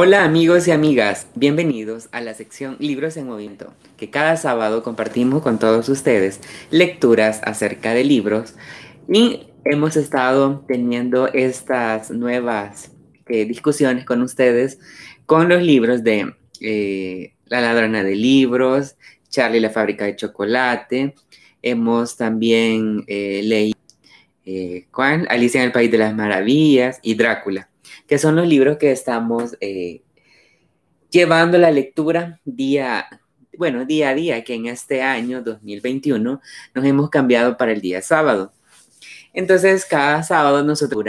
Hola amigos y amigas, bienvenidos a la sección Libros en Movimiento, que cada sábado compartimos con todos ustedes lecturas acerca de libros y hemos estado teniendo estas nuevas discusiones con ustedes con los libros de La Ladrona de Libros, Charlie y la Fábrica de Chocolate. Hemos también leído Alicia en el País de las Maravillas y Drácula, que son los libros que estamos llevando la lectura día a día, que en este año 2021 nos hemos cambiado para el día sábado. Entonces, cada sábado nosotros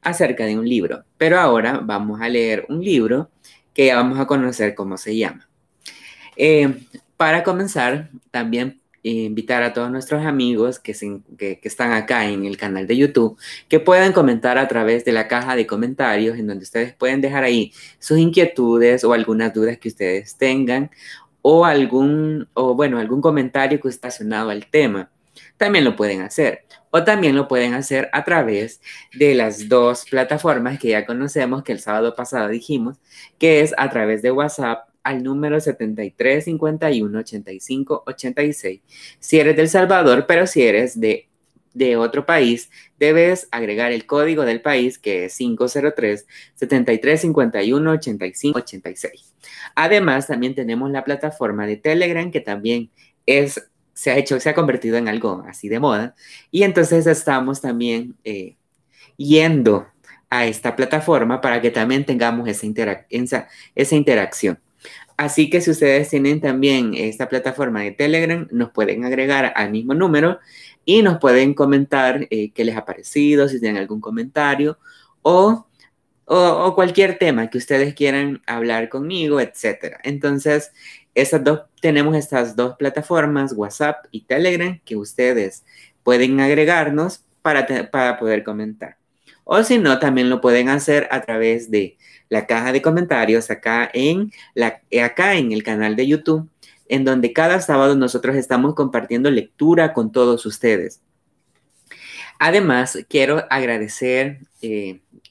acerca de un libro, pero ahora vamos a leer un libro que ya vamos a conocer cómo se llama. Para comenzar, también invitar a todos nuestros amigos que están acá en el canal de YouTube que puedan comentar a través de la caja de comentarios, en donde ustedes pueden dejar ahí sus inquietudes o algunas dudas que ustedes tengan o algún comentario que esté relacionado al tema. También lo pueden hacer. O también lo pueden hacer a través de las dos plataformas que ya conocemos, que el sábado pasado dijimos, que es a través de WhatsApp al número 73 51 85 86. Si eres del Salvador, pero si eres de otro país, debes agregar el código del país, que es 503 73 51 85 86. Además, también tenemos la plataforma de Telegram, que también se ha convertido en algo así de moda. Y entonces estamos también yendo a esta plataforma para que también tengamos esa interacción. Así que si ustedes tienen también esta plataforma de Telegram, nos pueden agregar al mismo número y nos pueden comentar qué les ha parecido, si tienen algún comentario o cualquier tema que ustedes quieran hablar conmigo, etc. Entonces, tenemos estas dos plataformas, WhatsApp y Telegram, que ustedes pueden agregarnos para poder comentar. O si no, también lo pueden hacer a través de la caja de comentarios acá en el canal de YouTube, en donde cada sábado nosotros estamos compartiendo lectura con todos ustedes. Además, quiero agradecer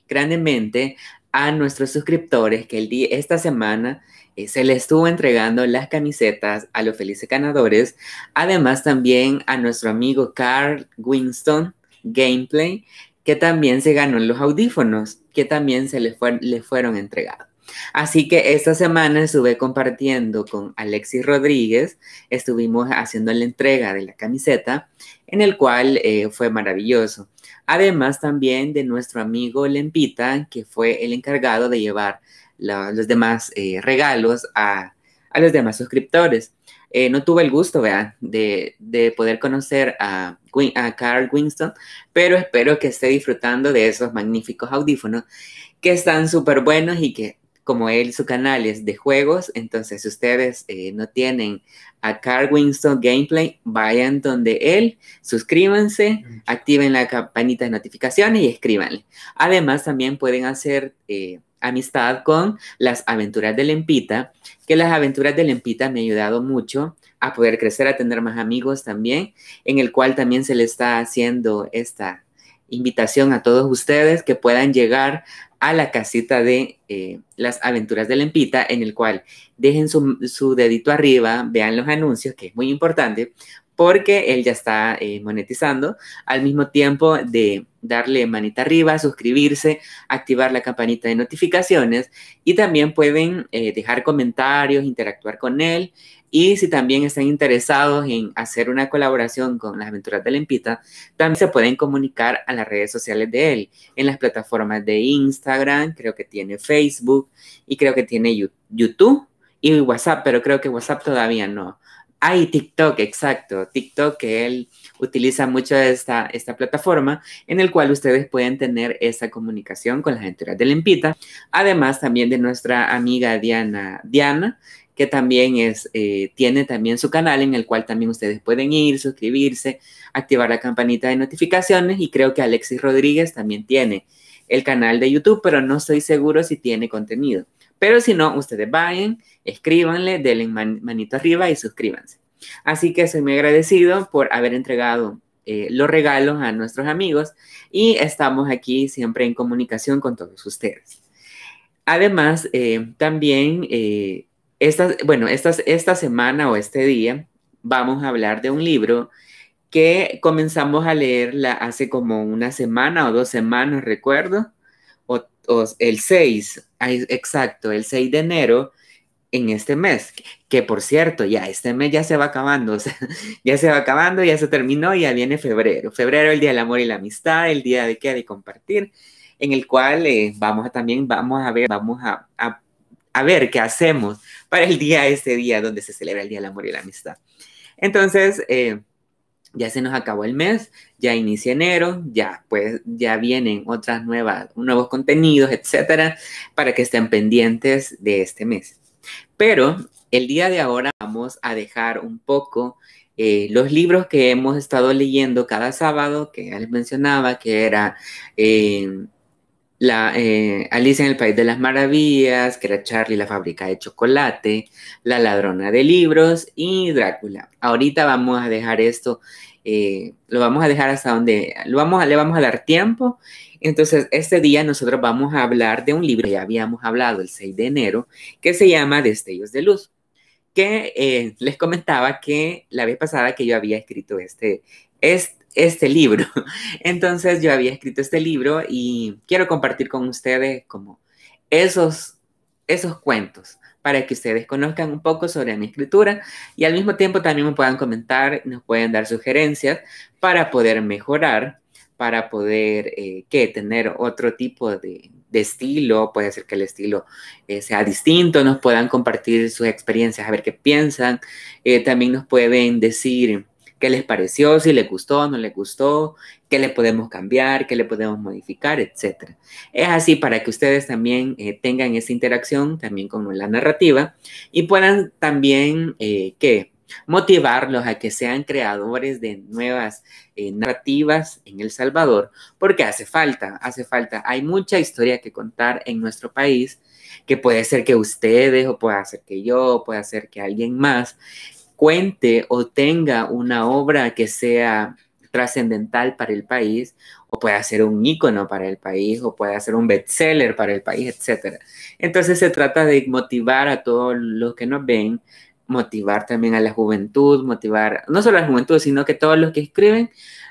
grandemente a nuestros suscriptores que esta semana se les estuvo entregando las camisetas a los felices ganadores. Además, también a nuestro amigo Carl Winston Gameplay, que también se ganó los audífonos, que también le fueron entregados. Así que esta semana estuve compartiendo con Alexis Rodríguez, estuvimos haciendo la entrega de la camiseta, en el cual fue maravilloso. Además también de nuestro amigo Lempita, que fue el encargado de llevar los demás regalos a los demás suscriptores. No tuve el gusto de poder conocer a Carl Winston, pero espero que esté disfrutando de esos magníficos audífonos que están súper buenos y que, como él, su canal es de juegos, entonces si ustedes no tienen a Carl Winston Gameplay, vayan donde él, suscríbanse, activen la campanita de notificaciones y escríbanle. Además, también pueden hacer amistad con Las Aventuras de Lempita, que Las Aventuras de Lempita me ha ayudado mucho a poder crecer, a tener más amigos también, en el cual también se le está haciendo esta invitación a todos ustedes que puedan llegar a la casita de Las Aventuras de Lempita, en el cual dejen su dedito arriba, vean los anuncios, que es muy importante, porque él ya está monetizando, al mismo tiempo de darle manita arriba, suscribirse, activar la campanita de notificaciones, y también pueden dejar comentarios, interactuar con él, y si también están interesados en hacer una colaboración con Las Aventuras de Lempita, también se pueden comunicar a las redes sociales de él, en las plataformas de Instagram, creo que tiene Facebook, y creo que tiene YouTube y WhatsApp, pero creo que WhatsApp todavía no. Hay TikTok, exacto. TikTok, que él utiliza mucho esta plataforma, en el cual ustedes pueden tener esa comunicación con Las Aventuras de Lempita. Además, también de nuestra amiga Diana, que también tiene también su canal, en el cual también ustedes pueden ir, suscribirse, activar la campanita de notificaciones. Y creo que Alexis Rodríguez también tiene el canal de YouTube, pero no estoy seguro si tiene contenido. Pero si no, ustedes vayan, escríbanle, denle manito arriba y suscríbanse. Así que soy muy agradecido por haber entregado los regalos a nuestros amigos y estamos aquí siempre en comunicación con todos ustedes. Además, también, esta semana o este día vamos a hablar de un libro que comenzamos a leerla hace como una semana o 2 semanas, recuerdo, o el 6, exacto, el 6 de enero en este mes, que por cierto, ya este mes ya se va acabando, o sea, ya se va acabando, ya se terminó, ya viene febrero. Febrero, el Día del Amor y la Amistad, el día de qué, de compartir, en el cual vamos a ver qué hacemos para este día donde se celebra el Día del Amor y la Amistad. Entonces, ya se nos acabó el mes, ya inicia enero, ya vienen nuevos contenidos, etcétera, para que estén pendientes de este mes. Pero el día de ahora vamos a dejar un poco los libros que hemos estado leyendo cada sábado, que ya les mencionaba, que era Alicia en el País de las Maravillas, que era Charlie la Fábrica de Chocolate, La Ladrona de Libros y Drácula. Ahorita vamos a dejar esto, lo vamos a dejar hasta donde le vamos a dar tiempo. Entonces, este día nosotros vamos a hablar de un libro que ya habíamos hablado el 6 de enero, que se llama Destellos de Luz, que les comentaba que la vez pasada que yo había escrito este libro. Entonces yo había escrito este libro y quiero compartir con ustedes como esos cuentos para que ustedes conozcan un poco sobre mi escritura y al mismo tiempo también me puedan comentar, nos pueden dar sugerencias para poder mejorar, para poder tener otro tipo de estilo. Puede ser que el estilo sea distinto, nos puedan compartir sus experiencias, a ver qué piensan. También nos pueden decir qué les pareció, si les gustó, no les gustó, qué le podemos cambiar, qué le podemos modificar, etc. Es así para que ustedes también tengan esa interacción también con la narrativa y puedan también motivarlos a que sean creadores de nuevas narrativas en El Salvador, porque hace falta. Hay mucha historia que contar en nuestro país, que puede ser que ustedes, o puede ser que yo, o puede ser que alguien más cuente o tenga una obra que sea trascendental para el país, o pueda ser un ícono para el país, o pueda ser un bestseller para el país, etc. Entonces se trata de motivar a todos los que nos ven, motivar también a la juventud, motivar no solo a la juventud, sino que todos los que escriben,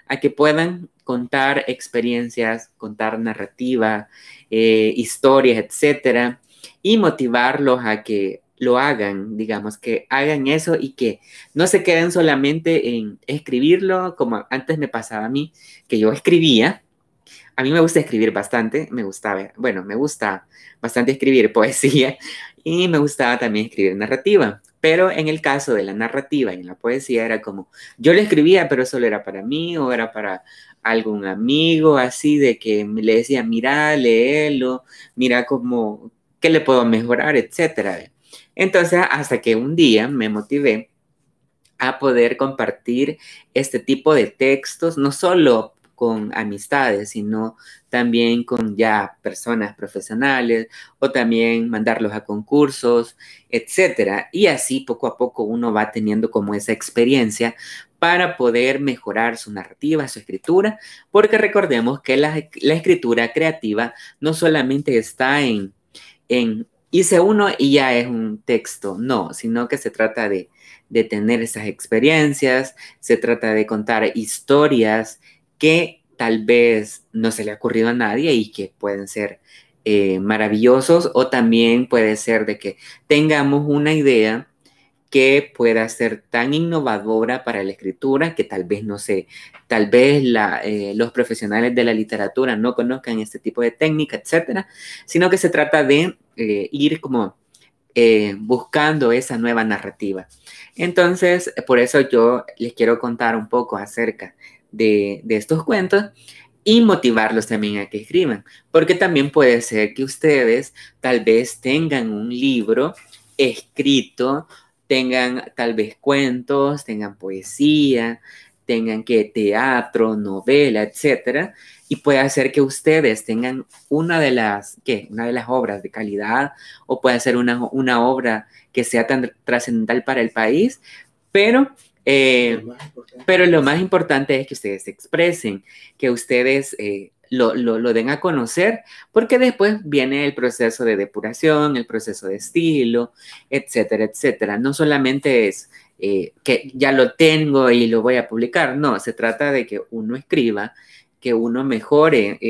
a que puedan contar experiencias, contar narrativa, historias, etc. Y motivarlos a que lo hagan, digamos, que hagan eso y que no se queden solamente en escribirlo, como antes me pasaba a mí, que yo escribía. A mí me gusta escribir bastante, me gusta bastante escribir poesía y me gustaba también escribir narrativa. Pero en el caso de la narrativa y en la poesía era como, yo lo escribía, pero solo era para mí o era para algún amigo, así de que le decía, mira, léelo, mira cómo, qué le puedo mejorar, etcétera. Entonces, hasta que un día me motivé a poder compartir este tipo de textos, no solo con amistades, sino también con ya personas profesionales o también mandarlos a concursos, etc. Y así poco a poco uno va teniendo como esa experiencia para poder mejorar su narrativa, su escritura, porque recordemos que la escritura creativa no solamente está en hice uno y ya es un texto, no, sino que se trata de tener esas experiencias, se trata de contar historias que tal vez no se le ha ocurrido a nadie y que pueden ser maravillosos, o también puede ser de que tengamos una idea que pueda ser tan innovadora para la escritura que tal vez, no sé, tal vez los profesionales de la literatura no conozcan este tipo de técnica, etcétera, sino que se trata de ir como buscando esa nueva narrativa. Entonces, por eso yo les quiero contar un poco acerca de estos cuentos y motivarlos también a que escriban, porque también puede ser que ustedes tal vez tengan un libro escrito, tengan tal vez cuentos, tengan poesía, tengan teatro, novela, etcétera, y puede hacer que ustedes tengan una de las obras de calidad, o puede ser una obra que sea tan trascendental para el país, pero lo más importante es que ustedes se expresen, que ustedes lo den a conocer, porque después viene el proceso de depuración, el proceso de estilo, etcétera, etcétera. No solamente es que ya lo tengo y lo voy a publicar, no, se trata de que uno escriba, que uno mejore,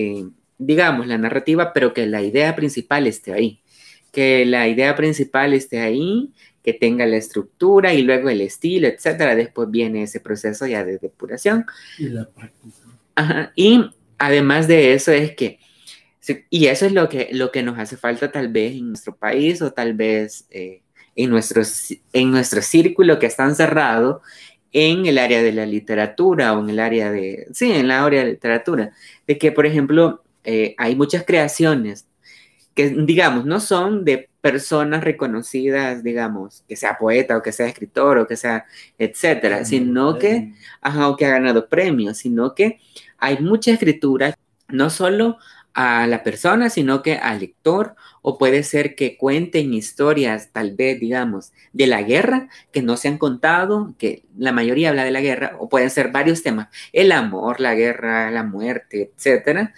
digamos, la narrativa, pero que la idea principal esté ahí, que la idea principal esté ahí, que tenga la estructura y luego el estilo, etcétera. Después viene ese proceso ya de depuración. Y la práctica. Ajá. Y además de eso es que, y eso es lo que nos hace falta tal vez en nuestro país o tal vez en nuestro círculo que está encerrado en el área de la literatura o en el área de, sí, en la área de literatura, de que, por ejemplo, hay muchas creaciones que, digamos, no son de personas reconocidas, digamos, que sea poeta o que sea escritor o que sea, etcétera, sino que, ajá, o que ha ganado premios, sino que hay mucha escritura, no solo a la persona, sino que al lector, o puede ser que cuenten historias, tal vez, digamos, de la guerra, que no se han contado, que la mayoría habla de la guerra, o pueden ser varios temas, el amor, la guerra, la muerte, etcétera,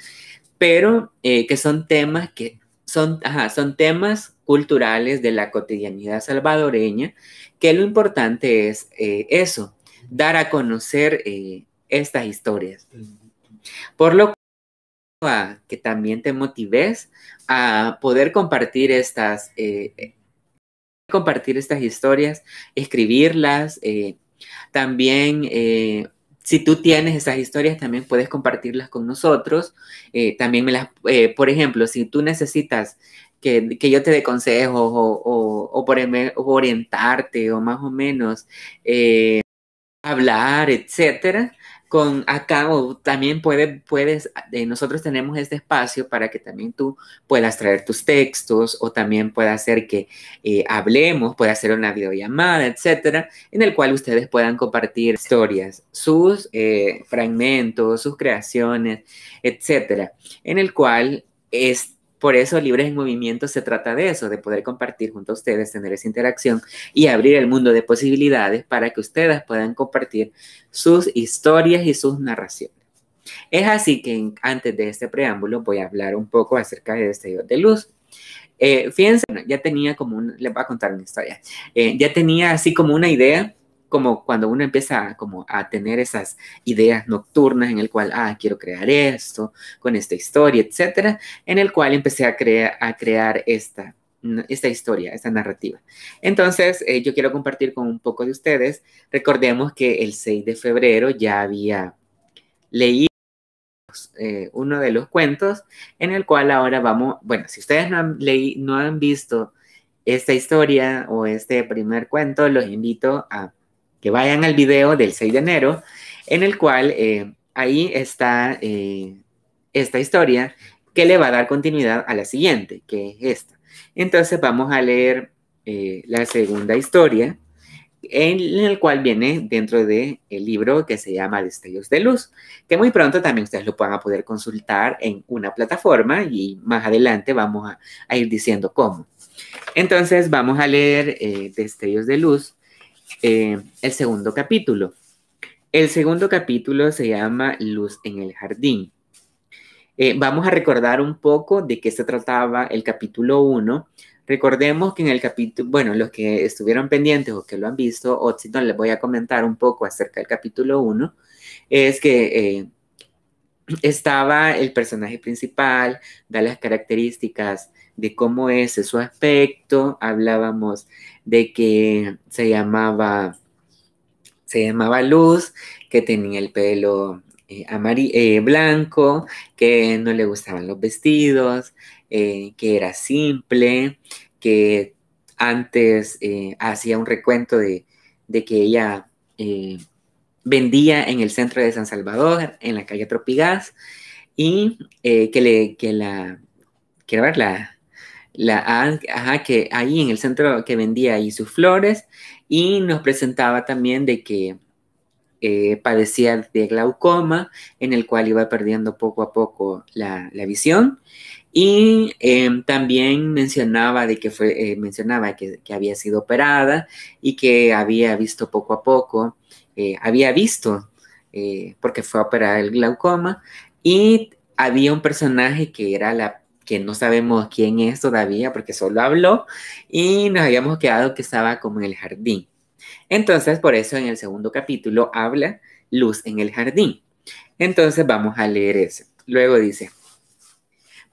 pero que son temas que son, ajá, son temas culturales de la cotidianidad salvadoreña, que lo importante es eso, dar a conocer estas historias. Por lo cual, que también te motives a poder compartir estas historias, escribirlas, también... si tú tienes esas historias, también puedes compartirlas con nosotros. También por ejemplo, si tú necesitas que yo te dé consejos o orientarte o más o menos hablar, etcétera, con acá o también nosotros tenemos este espacio para que también tú puedas traer tus textos o también pueda hacer que hablemos, pueda hacer una videollamada, etcétera, en el cual ustedes puedan compartir historias, sus fragmentos, sus creaciones, etcétera, en el cual es por eso Libres en Movimiento se trata de eso, de poder compartir junto a ustedes, tener esa interacción y abrir el mundo de posibilidades para que ustedes puedan compartir sus historias y sus narraciones. Es así que antes de este preámbulo voy a hablar un poco acerca de Destellos de Luz. Fíjense, ya tenía como les voy a contar una historia. Ya tenía así como una idea, como cuando uno empieza como a tener esas ideas nocturnas en el cual, quiero crear esto, con esta historia, etcétera, en el cual empecé a crear esta historia, esta narrativa. Entonces, yo quiero compartir con un poco de ustedes. Recordemos que el 6 de febrero ya había leído uno de los cuentos, en el cual ahora vamos, bueno, si ustedes no han visto esta historia o este primer cuento, los invito a que vayan al video del 6 de enero, en el cual ahí está esta historia que le va a dar continuidad a la siguiente, que es esta. Entonces vamos a leer la segunda historia, en el cual viene dentro del libro que se llama Destellos de Luz, que muy pronto también ustedes lo van a poder consultar en una plataforma y más adelante vamos a ir diciendo cómo. Entonces vamos a leer Destellos de Luz. El segundo capítulo. El segundo capítulo se llama Luz en el Jardín. Vamos a recordar un poco de qué se trataba el capítulo 1. Recordemos que en el capítulo, bueno, los que estuvieron pendientes o que lo han visto, o si no, les voy a comentar un poco acerca del capítulo 1, es que estaba el personaje principal, da las características de cómo es su aspecto, hablábamos de que se llamaba Luz, que tenía el pelo blanco, que no le gustaban los vestidos, que era simple, que antes hacía un recuento de que ella vendía en el centro de San Salvador, en la calle Tropigás, y que ahí en el centro que vendía ahí sus flores, y nos presentaba también de que padecía de glaucoma, en el cual iba perdiendo poco a poco la visión, y también mencionaba de que mencionaba que había sido operada y que había visto poco a poco, porque fue a operar el glaucoma, y había un personaje que era que no sabemos quién es todavía porque solo habló, y nos habíamos quedado que estaba como en el jardín. Entonces, por eso en el segundo capítulo habla Luz en el jardín. Entonces, vamos a leer eso. Luego dice,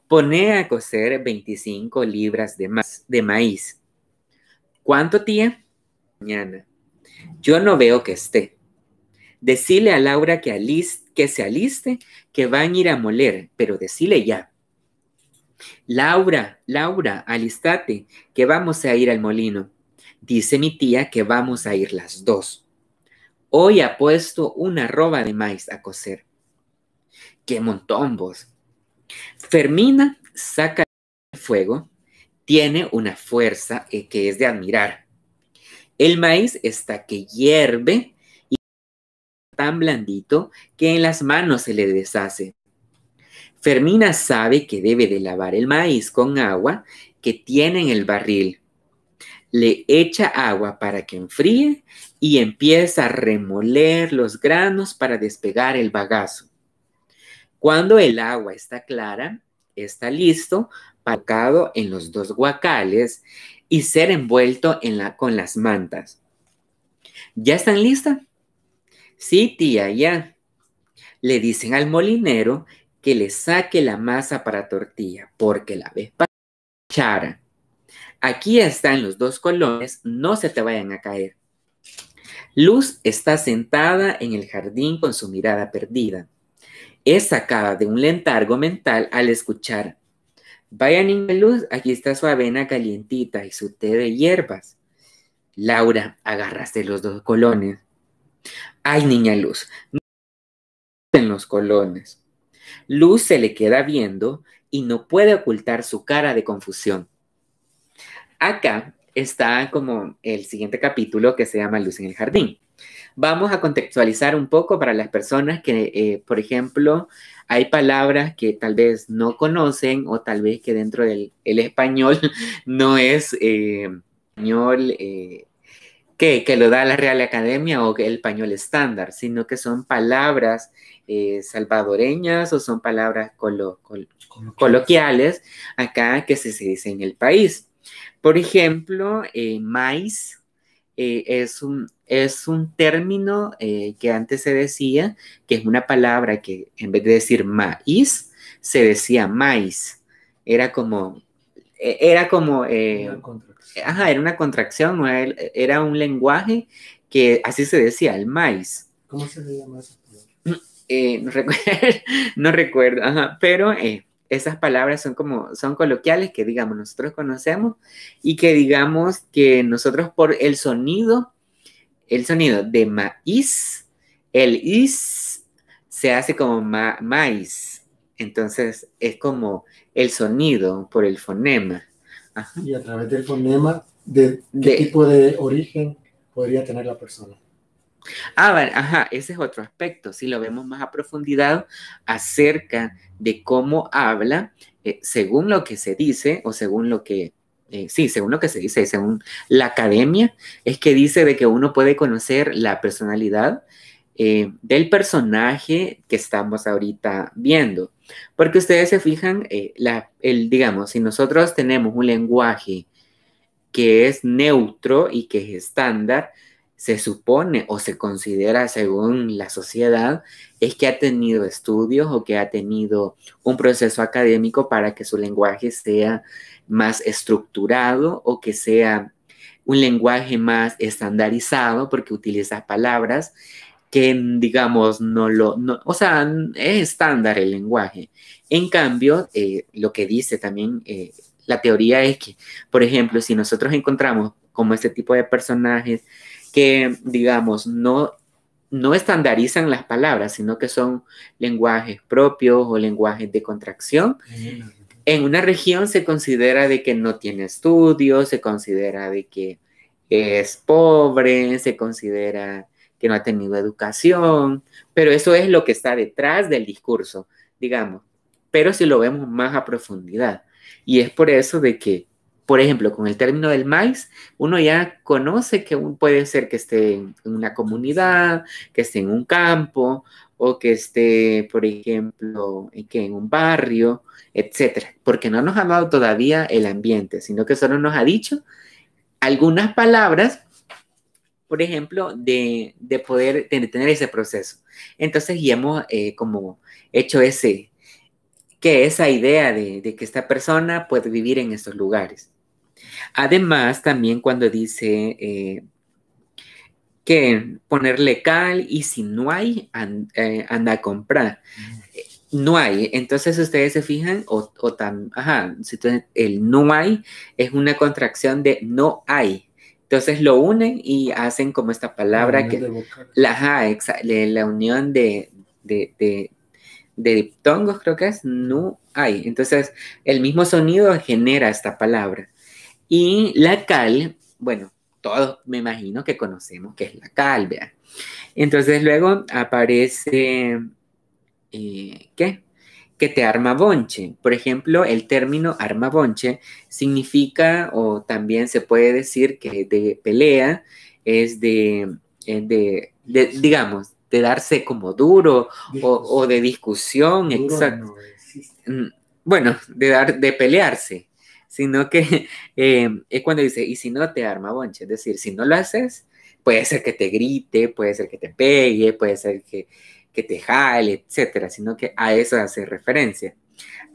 poné a cocer 25 libras de maíz. ¿Cuánto, tía? Mañana. Yo no veo que esté. Decile a Laura que se aliste, que van a ir a moler, pero decile ya. Laura, alistate, que vamos a ir al molino. Dice mi tía que vamos a ir las dos. Hoy ha puesto una arroba de maíz a cocer. ¡Qué montón, vos! Fermina saca el fuego. Tiene una fuerza que es de admirar. El maíz está que hierve y tan blandito que en las manos se le deshace. Fermina sabe que debe de lavar el maíz con agua que tiene en el barril. Le echa agua para que enfríe y empieza a remoler los granos para despegar el bagazo. Cuando el agua está clara, está listo para ser colocado en los dos guacales y ser envuelto con las mantas. ¿Ya están listas? Sí, tía, ya. Le dicen al molinero que le saque la masa para tortilla, porque la vez pasada chara. Aquí están los dos colones, no se te vayan a caer. Luz está sentada en el jardín con su mirada perdida. Es sacada de un letargo mental al escuchar. Vaya niña Luz, aquí está su avena calientita y su té de hierbas. Laura, agarraste los dos colones. Ay, niña Luz, no en los colones. Luz se le queda viendo y no puede ocultar su cara de confusión. Acá está como el siguiente capítulo que se llama Luz en el jardín. Vamos a contextualizar un poco para las personas que, por ejemplo, hay palabras que tal vez no conocen o tal vez que dentro del español no es español que lo da la Real Academia o el español estándar, sino que son palabras salvadoreñas o son palabras coloquiales acá que se dice en el país. Por ejemplo, maíz. Es un término que antes se decía que es una palabra que en vez de decir maíz, se decía maíz. Era una contracción, era un lenguaje que así se decía, el maíz. ¿Cómo se le llama eso? No recuerdo, ajá, pero... Esas palabras son coloquiales que, digamos, nosotros conocemos y que, digamos, que nosotros por el sonido de maíz, el is se hace como maíz. Entonces, es como el sonido por el fonema. Ajá. Y a través del fonema, ¿qué tipo de origen podría tener la persona? Ah, bueno, ajá, ese es otro aspecto. Si lo vemos más a profundidad acerca de cómo habla, según lo que se dice, o según lo que, según lo que se dice, según la academia, es que dice de que uno puede conocer la personalidad del personaje que estamos ahorita viendo. Porque ustedes se fijan, digamos, si nosotros tenemos un lenguaje que es neutro y que es estándar, se supone o se considera según la sociedad, es que ha tenido estudios o que ha tenido un proceso académico para que su lenguaje sea más estructurado o que sea un lenguaje más estandarizado porque utiliza palabras que, digamos, es estándar el lenguaje. En cambio, lo que dice también la teoría es que, por ejemplo, si nosotros encontramos como este tipo de personajes que, digamos, no estandarizan las palabras, sino que son lenguajes propios o lenguajes de contracción. En una región se considera de que no tiene estudios, se considera de que es pobre, se considera que no ha tenido educación, pero eso es lo que está detrás del discurso, digamos, pero si lo vemos más a profundidad. Y es por eso de que Por ejemplo, con el término del maíz, uno ya conoce que puede ser que esté en una comunidad, que esté en un campo, o que esté, por ejemplo, en un barrio, etcétera. Porque no nos ha dado todavía el ambiente, sino que solo nos ha dicho algunas palabras, por ejemplo, de tener ese proceso. Entonces ya hemos como hecho esa idea de que esta persona puede vivir en estos lugares. Además, también cuando dice que ponerle cal y si no hay, anda a comprar. No hay. Entonces, ustedes se fijan, el no hay es una contracción de no hay. Entonces, lo unen y hacen como esta palabra la unión de diptongos, creo que es, no hay. Entonces, el mismo sonido genera esta palabra. Y la cal, bueno, todos me imagino que conocemos que es la cal, ¿verdad? Entonces, luego aparece, que te arma bonche. Por ejemplo, el término arma bonche significa, o también se puede decir que de pelea, es digamos, de darse como duro o de discusión, duro exacto. No bueno, de pelearse, sino que es cuando dice, y si no te arma bonche, es decir, si no lo haces, puede ser que te grite, puede ser que te pegue, puede ser que te jale, etcétera, sino que a eso hace referencia.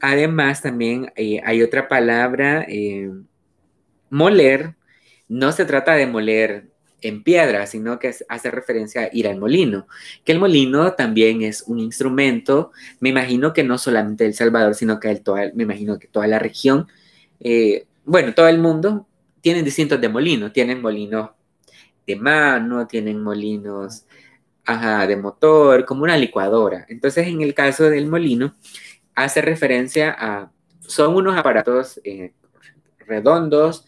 Además, también hay otra palabra, moler. No se trata de moler en piedra, sino que hace referencia a ir al molino, que el molino también es un instrumento, me imagino que no solamente de El Salvador, sino que me imagino que toda la región, bueno, todo el mundo, tienen distintos de molino, tienen molinos de mano, tienen molinos de motor, como una licuadora. Entonces, en el caso del molino, hace referencia a, son unos aparatos redondos,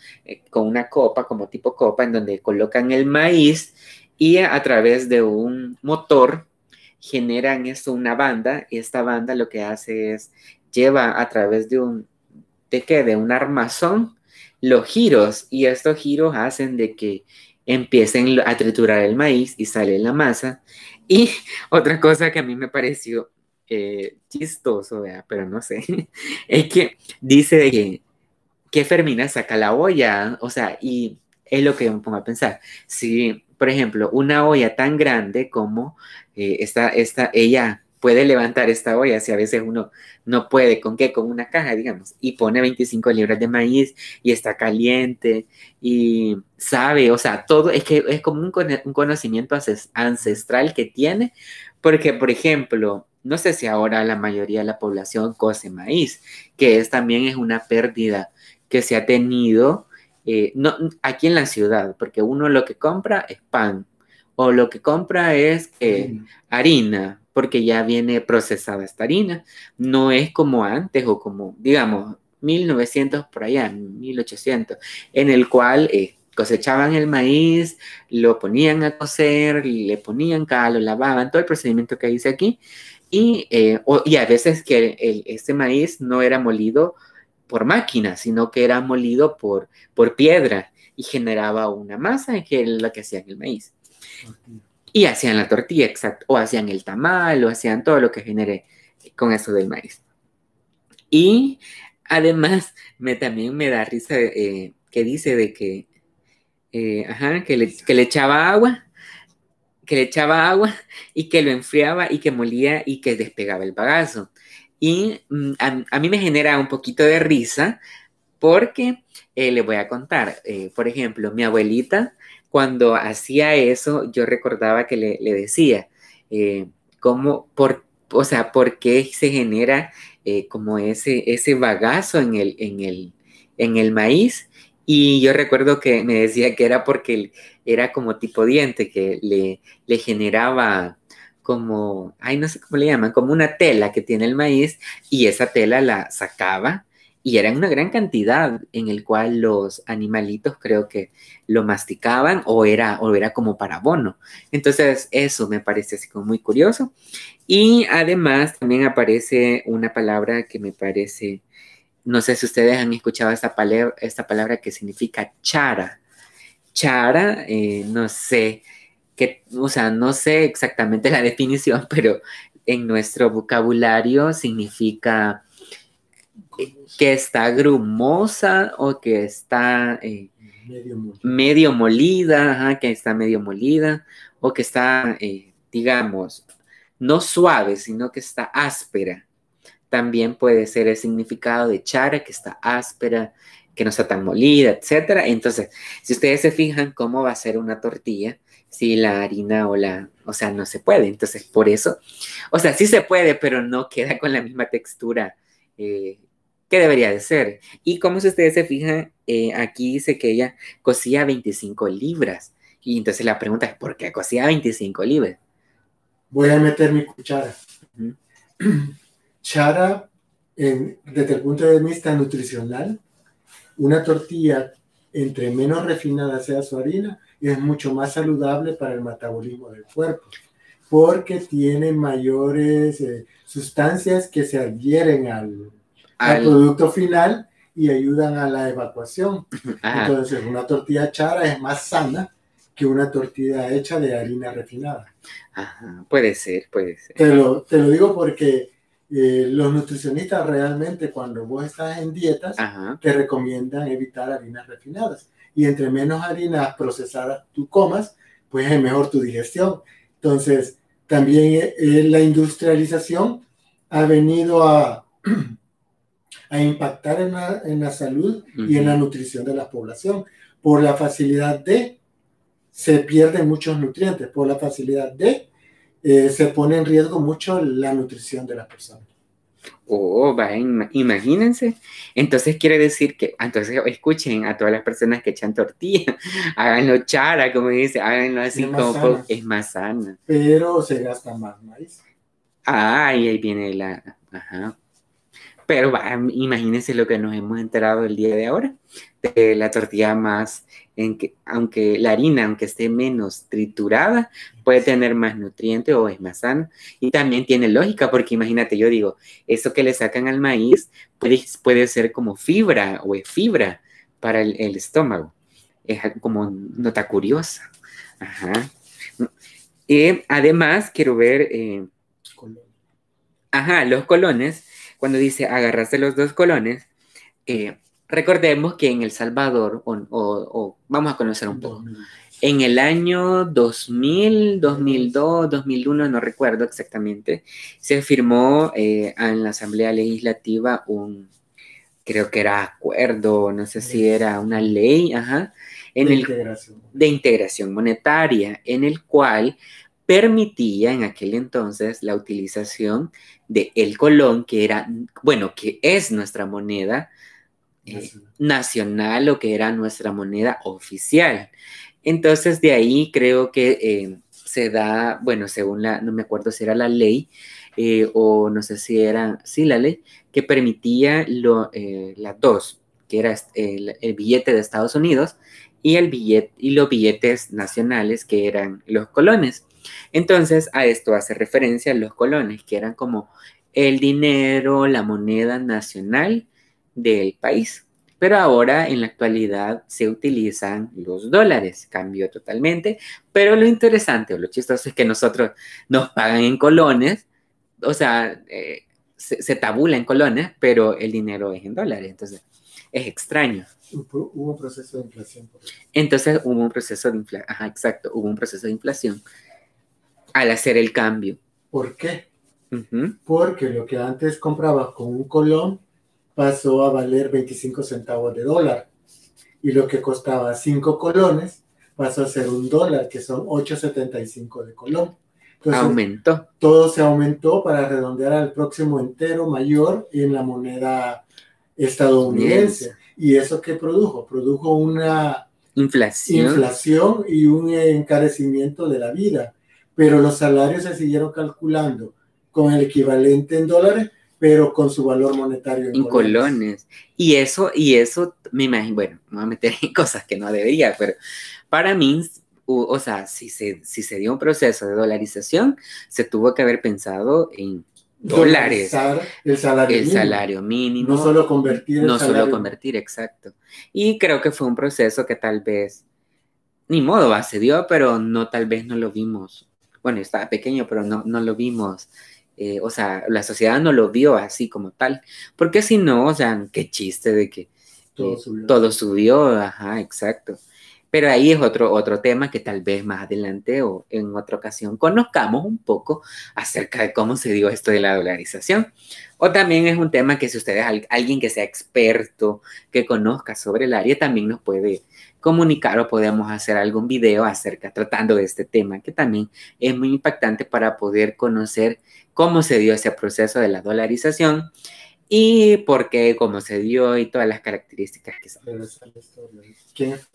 con una copa, como tipo copa, en donde colocan el maíz y a través de un motor generan una banda, y esta banda lo que hace es, lleva a través de un armazón los giros, y estos giros hacen de que empiecen a triturar el maíz y sale la masa. Y otra cosa que a mí me pareció chistoso, ¿verdad? Pero no sé, es que dice de que Fermina saca la olla, o sea, y es lo que yo me pongo a pensar. Si, por ejemplo, una olla tan grande como ella puede levantar esta olla, si a veces uno no puede, con una caja, digamos, y pone 25 libras de maíz, y está caliente, y sabe, o sea, todo, es que es como un conocimiento ancestral que tiene, porque, por ejemplo, no sé si ahora la mayoría de la población cose maíz, que también es una pérdida que se ha tenido, aquí en la ciudad, porque uno lo que compra es pan, o lo que compra es harina, porque ya viene procesada esta harina. No es como antes, o como, digamos, 1900 por allá, 1800, en el cual cosechaban el maíz, lo ponían a cocer, le ponían cal, lo lavaban, todo el procedimiento que dice aquí, y a veces que este maíz no era molido por máquina, sino que era molido por piedra, y generaba una masa, que es la que hacían el maíz. Okay. Y hacían la tortilla, exacto, o hacían el tamal, o hacían todo lo que genere con eso del maíz. Y además, también me da risa que dice de que le echaba agua, y que lo enfriaba, y que molía, y que despegaba el bagazo. Y a mí me genera un poquito de risa, porque les voy a contar, por ejemplo, mi abuelita, cuando hacía eso, yo recordaba que le decía, ¿por qué se genera como ese bagazo en el maíz? Y yo recuerdo que me decía que era porque era como tipo diente, que le generaba como, no sé cómo le llaman, como una tela que tiene el maíz, y esa tela la sacaba. Y eran una gran cantidad, en el cual los animalitos creo que lo masticaban, o era como para abono. Entonces, eso me parece así como muy curioso. Y además, también aparece una palabra que me parece No sé si ustedes han escuchado esta palabra que significa chara. Chara, no sé qué, o sea, no sé exactamente la definición, pero en nuestro vocabulario significa que está grumosa o que está medio molida, ajá, que está medio molida, o que está, digamos, no suave, sino que está áspera. También puede ser el significado de chara, que está áspera, que no está tan molida, etc. Entonces, si ustedes se fijan cómo va a ser una tortilla, si la harina o sea, no se puede. Entonces, por eso, o sea, sí se puede, pero no queda con la misma textura que debería de ser. Y como si ustedes se fijan, aquí dice que ella cocía 25 libras. Y entonces la pregunta es, ¿por qué cocía 25 libras? Voy a meter mi cuchara. Chara, desde el punto de vista nutricional, una tortilla, entre menos refinada sea su harina, es mucho más saludable para el metabolismo del cuerpo, porque tiene mayores sustancias que se adhieren al producto final y ayudan a la evacuación. Ajá. Entonces, una tortilla chara es más sana que una tortilla hecha de harina refinada. Ajá, puede ser, puede ser. Te lo digo porque los nutricionistas realmente, cuando vos estás en dietas, ajá, te recomiendan evitar harinas refinadas. Y entre menos harinas procesadas tú comas, pues es mejor tu digestión. Entonces, también la industrialización ha venido a impactar en la salud, uh-huh, y en la nutrición de la población. Por la facilidad de, se pierden muchos nutrientes, por la facilidad de, se pone en riesgo mucho la nutrición de las personas. Oh, imagínense. Entonces quiere decir que, entonces escuchen a todas las personas que echan tortilla, háganlo chara, como dice, háganlo así, es como es más sana. Pero se gasta más maíz. Ah, y ahí viene la, ajá. Pero imagínense lo que nos hemos enterado el día de ahora, de la tortilla más, aunque la harina, aunque esté menos triturada, puede tener más nutrientes o es más sana. Y también tiene lógica, porque imagínate, yo digo, eso que le sacan al maíz puede ser como fibra, o es fibra para el estómago. Es como nota curiosa. Ajá. Además, quiero ver... ajá, los colones. Cuando dice agarrarse los dos colones, recordemos que en El Salvador, o vamos a conocer un poco, en el año 2000, 2002, 2001, no recuerdo exactamente, se firmó en la Asamblea Legislativa creo que era acuerdo, no sé si era una ley, ajá, de integración monetaria, en el cual... permitía en aquel entonces la utilización de el colón, que era, bueno, que es nuestra moneda nacional, o que era nuestra moneda oficial. Entonces, de ahí creo que se da, bueno, según no me acuerdo si era la ley, o no sé si era, sí, la ley, que permitía las dos, que era el billete de Estados Unidos y los billetes nacionales, que eran los colones. Entonces, a esto hace referencia los colones, que eran como el dinero, la moneda nacional del país. Pero ahora, en la actualidad, se utilizan los dólares. Cambió totalmente. Pero lo interesante o lo chistoso es que nosotros nos pagan en colones. O sea, se tabula en colones, pero el dinero es en dólares. Entonces, es extraño. Hubo un proceso de inflación. Entonces, hubo un proceso de inflación. Ajá, exacto. Hubo un proceso de inflación al hacer el cambio. ¿Por qué? Uh-huh. Porque lo que antes comprabas con un colón pasó a valer 25 centavos de dólar, y lo que costaba 5 colones pasó a ser $1, que son 8.75 de colón. Entonces, aumentó. Todo se aumentó para redondear al próximo entero mayor en la moneda estadounidense. Bien. ¿Y eso qué produjo? Produjo una inflación y un encarecimiento de la vida. Pero los salarios se siguieron calculando con el equivalente en dólares, pero con su valor monetario en colones. Y eso me imagino, bueno, me voy a meter en cosas que no debería, pero para mí, o sea, si se dio un proceso de dolarización, se tuvo que haber pensado en dólares, el salario mínimo, no solo convertir, exacto. Y creo que fue un proceso que tal vez, ni modo, se dio, pero no, tal vez no lo vimos. Bueno, estaba pequeño, pero no lo vimos. O sea, la sociedad no lo vio así como tal. Porque si no, o sea, qué chiste de que todo subió. Ajá, exacto. Pero ahí es otro tema que tal vez más adelante o en otra ocasión conozcamos un poco acerca de cómo se dio esto de la dolarización. O también es un tema que si ustedes, alguien que sea experto, que conozca sobre el área, también nos puede comunicar o podemos hacer algún video acerca, tratando de este tema, que también es muy impactante para poder conocer cómo se dio ese proceso de la dolarización y por qué, cómo se dio y todas las características que son. ¿Quién es?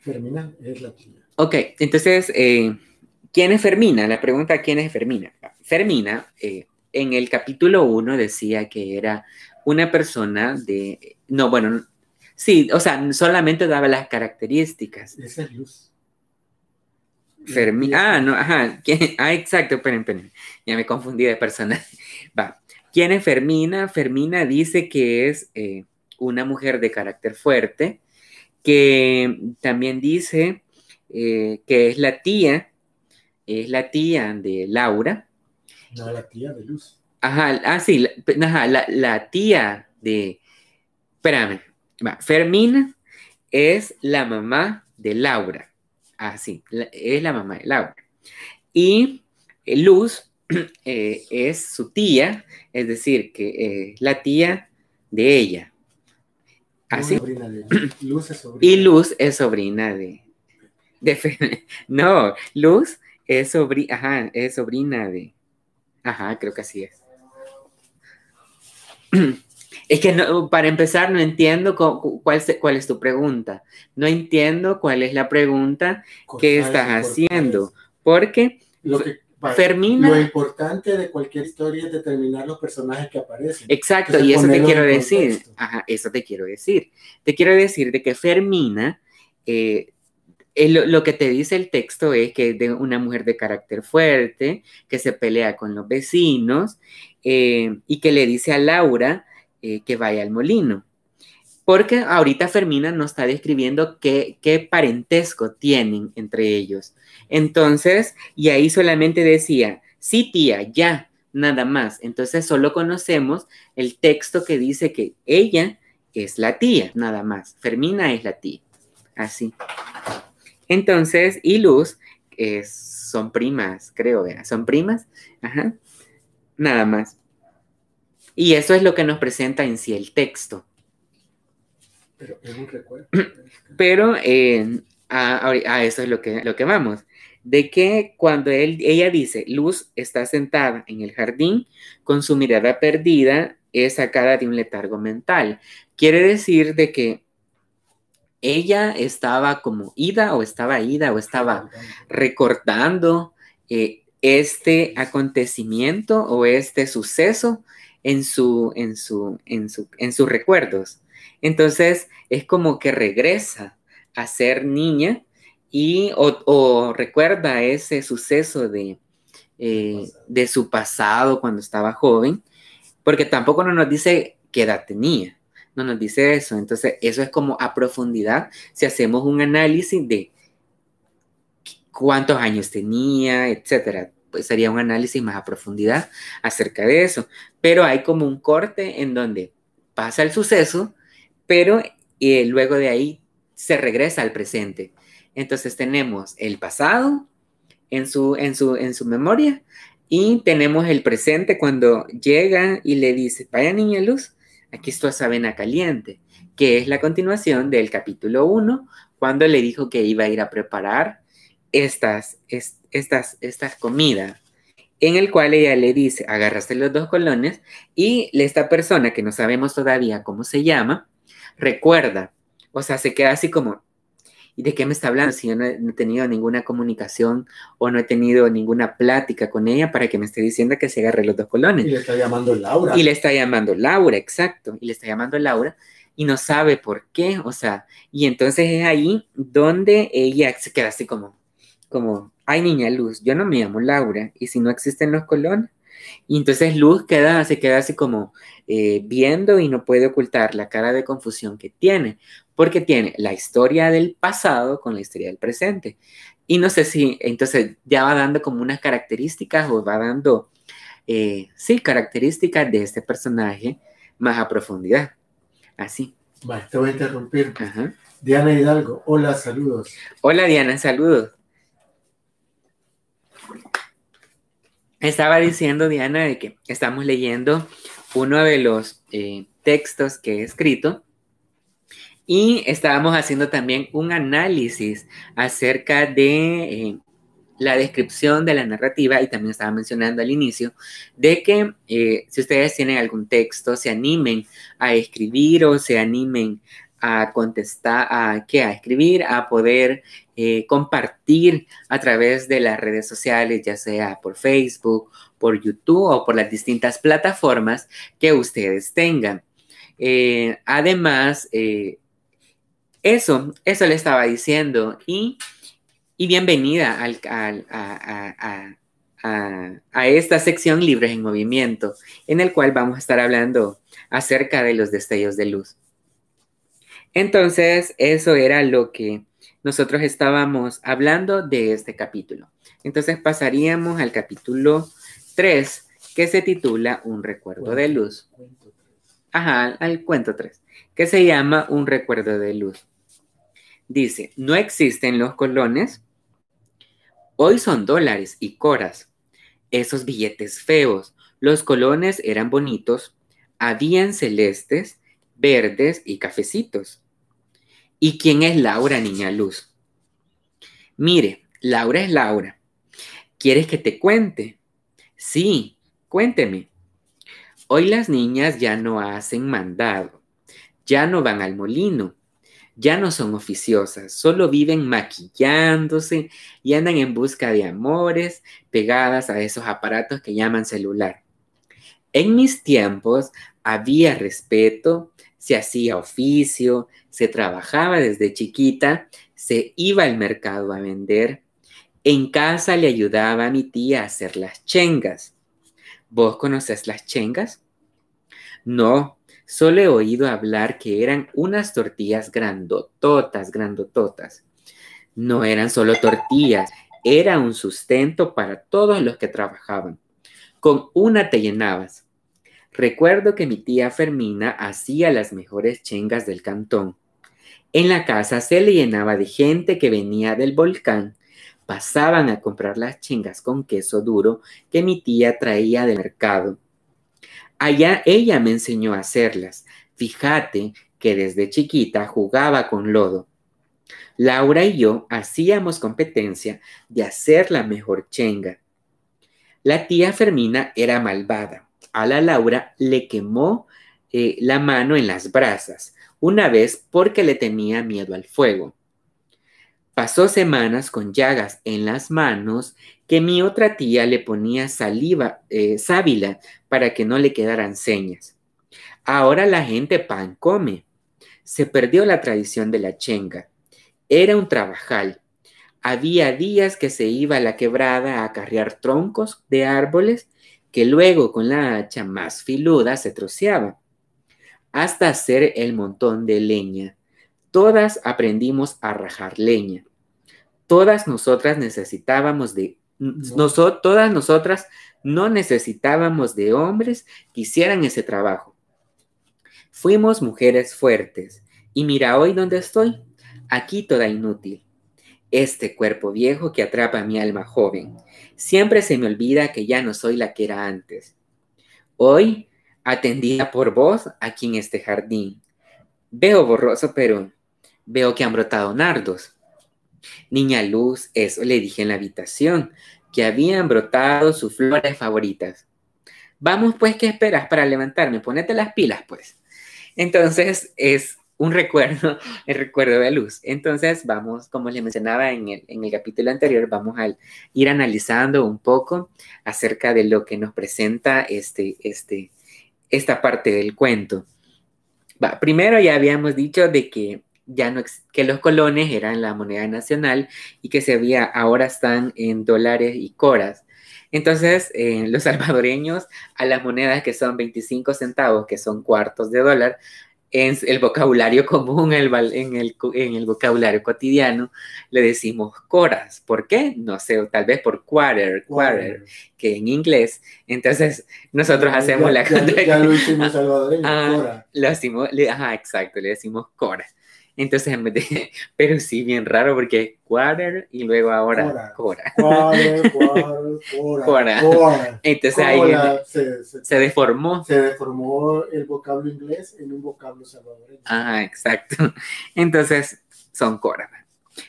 Fermina es la tuya. Ok, entonces, ¿quién es Fermina? La pregunta, ¿quién es Fermina? Fermina, en el capítulo 1 decía que era una persona de... No, bueno, sí, o sea, solamente daba las características. Esa es Luz. Fermina, no, ajá, ¿quién? Ah, exacto, esperen, ya me confundí de personaje. Va, ¿quién es Fermina? Fermina dice que es... una mujer de carácter fuerte, que también dice que es la tía de Laura. No, la tía de Luz. Ajá, sí, la tía de... Espérame, Fermina es la mamá de Laura. Ah, sí, es la mamá de Laura. Y Luz es su tía, es decir, que es la tía de ella. Así. Luz es sobrina. Y Luz es sobrina de no, Luz es sobrina, ajá, es sobrina de, ajá, creo que así es. Es que no, para empezar no entiendo cuál es tu pregunta. No entiendo cuál es la pregunta que estás haciendo, porque Fermina. Lo importante de cualquier historia es determinar los personajes que aparecen. Exacto, entonces, y eso te quiero decir. Ajá, eso te quiero decir. Te quiero decir de que Fermina, lo que te dice el texto es que es de una mujer de carácter fuerte, que se pelea con los vecinos, y que le dice a Laura que vaya al molino. Porque ahorita Fermina nos está describiendo qué parentesco tienen entre ellos. Entonces, y ahí solamente decía, sí tía, ya, nada más. Entonces solo conocemos el texto que dice que ella es la tía, nada más. Fermina es la tía, así. Entonces, y Luz, son primas, creo, ¿verdad? Son primas, ajá, nada más. Y eso es lo que nos presenta en sí el texto. Pero es un recuerdo. Pero a eso es lo que vamos. De que cuando ella dice, Luz está sentada en el jardín, con su mirada perdida, es sacada de un letargo mental. Quiere decir de que ella estaba como ida o estaba recordando este acontecimiento o este suceso en sus recuerdos. Entonces, es como que regresa a ser niña y o recuerda ese suceso de su pasado cuando estaba joven, porque tampoco nos dice qué edad tenía, no nos dice eso. Entonces, eso es como a profundidad si hacemos un análisis de cuántos años tenía, etcétera. Pues sería un análisis más a profundidad acerca de eso. Pero hay como un corte en donde pasa el suceso, pero luego de ahí se regresa al presente. Entonces tenemos el pasado en su memoria y tenemos el presente cuando llega y le dice, vaya niña Luz, aquí está esa avena caliente, que es la continuación del capítulo 1, cuando le dijo que iba a ir a preparar estas comidas, en el cual ella le dice, agarraste los dos colones y esta persona que no sabemos todavía cómo se llama, recuerda, o sea, se queda así como, ¿y de qué me está hablando? Si yo no he tenido ninguna comunicación o no he tenido ninguna plática con ella para que me esté diciendo que se agarre los dos colones. Y le está llamando Laura. Y le está llamando Laura, exacto. Y le está llamando Laura y no sabe por qué, o sea, y entonces es ahí donde ella se queda así como, ay niña Luz, yo no me llamo Laura, y si no existen los colonos. Y entonces Luz se queda así como viendo y no puede ocultar la cara de confusión que tiene, porque tiene la historia del pasado con la historia del presente. Y no sé si, entonces ya va dando como unas características o va dando, sí, características de este personaje más a profundidad. Así. Vale, te voy a interrumpir. Ajá. Diana Hidalgo, hola, saludos. Hola Diana, saludos. Estaba diciendo, Diana, de que estamos leyendo uno de los textos que he escrito y estábamos haciendo también un análisis acerca de la descripción de la narrativa, y también estaba mencionando al inicio de que si ustedes tienen algún texto, se animen a escribir o se animen a contestar, a escribir, a poder compartir a través de las redes sociales, ya sea por Facebook, por YouTube o por las distintas plataformas que ustedes tengan. Además, eso le estaba diciendo, y bienvenida a esta sección Libres en Movimiento, en el cual vamos a estar hablando acerca de los destellos de luz. Entonces, eso era lo que nosotros estábamos hablando de este capítulo. Entonces, pasaríamos al capítulo 3, que se titula Un recuerdo de luz. Ajá, al cuento 3, que se llama Un recuerdo de luz. Dice, no existen los colones. Hoy son dólares y coras. Esos billetes feos. Los colones eran bonitos. Habían celestes, verdes y cafecitos. ¿Y quién es Laura, niña Luz? Mire, Laura es Laura. ¿Quieres que te cuente? Sí, cuénteme. Hoy las niñas ya no hacen mandado. Ya no van al molino. Ya no son oficiosas, solo viven maquillándose y andan en busca de amores pegadas a esos aparatos que llaman celular. En mis tiempos había respeto, se hacía oficio, se trabajaba desde chiquita, se iba al mercado a vender. En casa le ayudaba a mi tía a hacer las chengas. ¿Vos conocés las chengas? No. Solo he oído hablar que eran unas tortillas grandototas, grandototas. No eran solo tortillas, era un sustento para todos los que trabajaban. Con una te llenabas. Recuerdo que mi tía Fermina hacía las mejores chengas del cantón. En la casa se le llenaba de gente que venía del volcán. Pasaban a comprar las chengas con queso duro que mi tía traía del mercado. Allá ella me enseñó a hacerlas. Fíjate que desde chiquita jugaba con lodo. Laura y yo hacíamos competencia de hacer la mejor chenga. La tía Fermina era malvada. A la Laura le quemó la mano en las brasas, una vez porque le tenía miedo al fuego. Pasó semanas con llagas en las manos que mi otra tía le ponía sábila para que no le quedaran señas. Ahora la gente pan come. Se perdió la tradición de la chenga. Era un trabajal. Había días que se iba a la quebrada a acarrear troncos de árboles que luego con la hacha más filuda se troceaba, hasta hacer el montón de leña. Todas aprendimos a rajar leña. Todas nosotras no necesitábamos de hombres que hicieran ese trabajo. Fuimos mujeres fuertes. Y mira hoy dónde estoy. Aquí toda inútil. Este cuerpo viejo que atrapa mi alma joven. Siempre se me olvida que ya no soy la que era antes. Hoy, atendida por vos aquí en este jardín. Veo borroso, pero veo que han brotado nardos. Niña Luz, eso le dije en la habitación, que habían brotado sus flores favoritas. Vamos pues, ¿qué esperas para levantarme? Ponete las pilas pues. Entonces es un recuerdo, el recuerdo de Luz. Entonces vamos, como les mencionaba en el capítulo anterior, vamos a ir analizando un poco acerca de lo que nos presenta esta parte del cuento. Primero ya habíamos dicho de que ya no, que los colones eran la moneda nacional y que se había, ahora están en dólares y coras. Entonces, los salvadoreños a las monedas que son 25 centavos, que son cuartos de dólar, en el vocabulario común, en el vocabulario cotidiano, le decimos coras. ¿Por qué? No sé, tal vez por quarter, que en inglés. Entonces, nosotros ya, hacemos la contracción. Ya lo hicimos salvadoreño, cora. Lo decimos, ajá, exacto, le decimos cora. Entonces, en vez de, pero sí, bien raro, porque es quarter y luego ahora cora. Quarter. Entonces cora, ahí se deformó. Se deformó el vocablo inglés en un vocablo salvadoreño. Ajá, exacto. Entonces, son cora.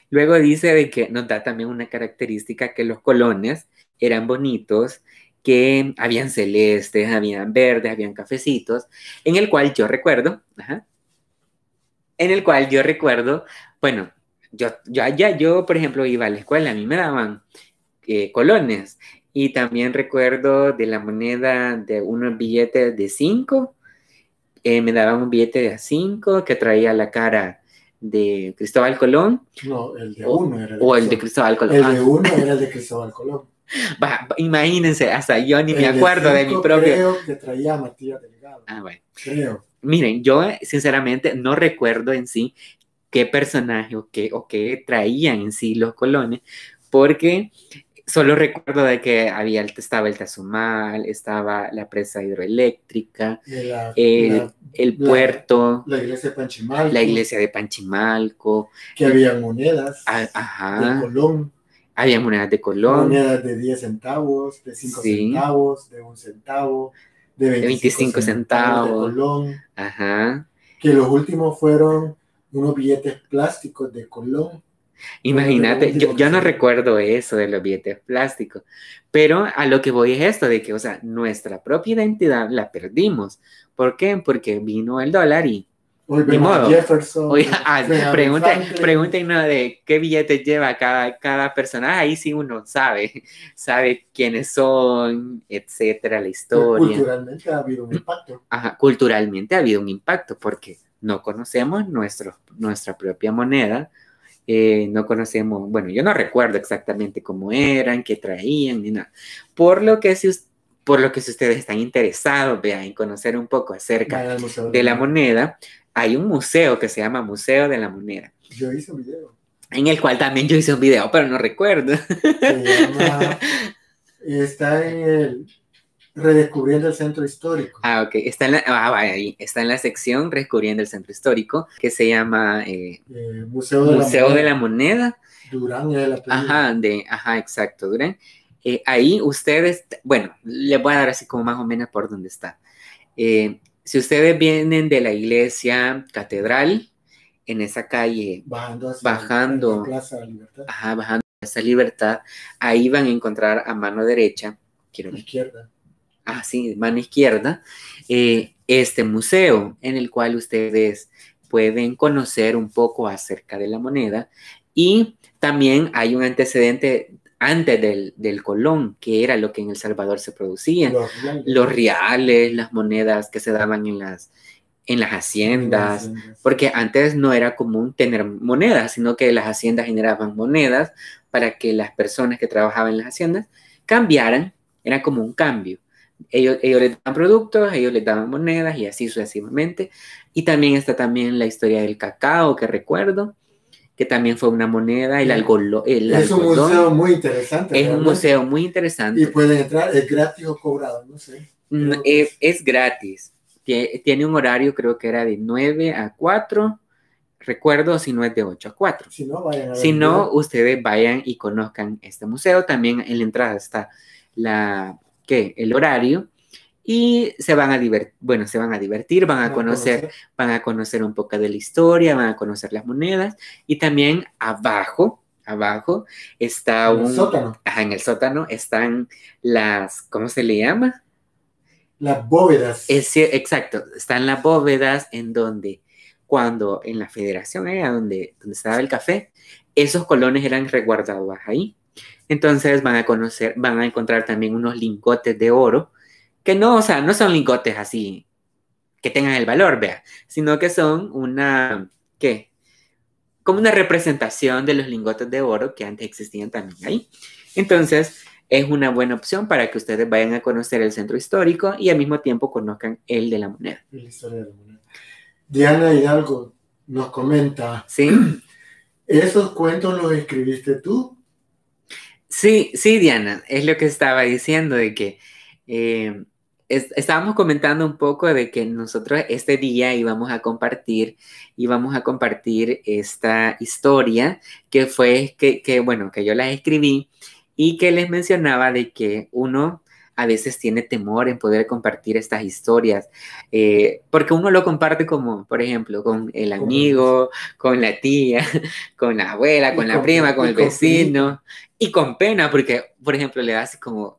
Luego dice de que nos da también una característica que los colones eran bonitos, que habían celestes, habían verdes, habían cafecitos, en el cual yo recuerdo, bueno, yo por ejemplo iba a la escuela, a mí me daban colones, y también recuerdo de la moneda de unos billetes de 5, me daban un billete de 5 que traía la cara de Cristóbal Colón. No, el de 1 era el de Cristóbal Colón. El de 1 era el de Cristóbal Colón. Bah, imagínense, hasta yo ni me acuerdo de mi propio. Creo que traía a Matías Delgado. Ah, bueno. Creo. Miren, yo sinceramente no recuerdo en sí qué personaje o qué traían en sí los colones, porque solo recuerdo de que estaba el Tazumal, estaba la presa hidroeléctrica, el puerto, la iglesia de Panchimalco, que había monedas de Colón. Había monedas de Colón. Monedas de 10 centavos, de 5 centavos, de 1 centavo. De 25 centavos de Colón. Ajá. Que los últimos fueron unos billetes plásticos de Colón. Imagínate, yo no recuerdo eso de los billetes plásticos, pero a lo que voy es esto, de que, o sea, nuestra propia identidad la perdimos. ¿Por qué? Porque vino el dólar y... Ni modo. Jefferson. Pregúntenos de qué billetes lleva cada personaje, ahí sí uno sabe quiénes son, etcétera, la historia. Culturalmente ha habido un impacto. Ajá, culturalmente ha habido un impacto porque no conocemos nuestra propia moneda, no conocemos, bueno, yo no recuerdo exactamente cómo eran, qué traían, ni nada. Por lo que si ustedes están interesados, vean, en conocer un poco acerca de la moneda, hay un museo que se llama Museo de la Moneda. Yo hice un video. En el cual también yo hice un video, pero no recuerdo. Se llama... Está en el... Redescubriendo el Centro Histórico. Ah, ok. Está en la sección Redescubriendo el Centro Histórico, que se llama... Museo de la Moneda. Durán era el apellido. Ajá, exacto, Durán. Ahí ustedes... Bueno, les voy a dar así como más o menos por dónde está. Si ustedes vienen de la iglesia catedral, en esa calle, bajando Plaza Libertad. Ajá, bajando Plaza Libertad, ahí van a encontrar a mano derecha, izquierda. Ah, sí, mano izquierda, este museo en el cual ustedes pueden conocer un poco acerca de la moneda, y también hay un antecedente antes del Colón, que era lo que en El Salvador se producía, los reales, las monedas que se daban en las haciendas, porque antes no era común tener monedas, sino que las haciendas generaban monedas para que las personas que trabajaban en las haciendas cambiaran, era como un cambio. Ellos les daban productos, ellos les daban monedas y así sucesivamente. Y también está la historia del cacao, que recuerdo, que también fue una moneda, el algodón. Es un museo muy interesante. Es realmente un museo muy interesante. Y pueden entrar, ¿es gratis o cobrado? No sé. Es gratis. Tiene un horario, creo que era de 9 a 4, recuerdo, si no es de 8 a 4. Si no, ustedes vayan y conozcan este museo. También en la entrada está el horario. Y se van a divertir, van a conocer un poco de la historia, van a conocer las monedas, y también abajo está en el sótano están las, ¿cómo se le llama? Las bóvedas. Exacto, están las bóvedas en donde, cuando en la Federación, donde estaba el café, esos colones eran resguardados ahí. Entonces van a encontrar también unos lingotes de oro, que no, o sea, no son lingotes así que tengan el valor, sino que son una, ¿qué? como una representación de los lingotes de oro que antes existían también ahí. Entonces, es una buena opción para que ustedes vayan a conocer el centro histórico y al mismo tiempo conozcan el de la moneda. La historia de la moneda. Diana Hidalgo nos comenta. Sí. ¿Esos cuentos los escribiste tú? Sí, sí, Diana. Es lo que estaba diciendo de que estábamos comentando un poco de que nosotros este día íbamos a compartir esta historia que fue que yo la escribí. Y que les mencionaba de que uno a veces tiene temor en poder compartir estas historias. Porque uno lo comparte como, por ejemplo, con el amigo, con la tía, con la abuela, con la prima, con el vecino. Y con pena, porque, por ejemplo, le das como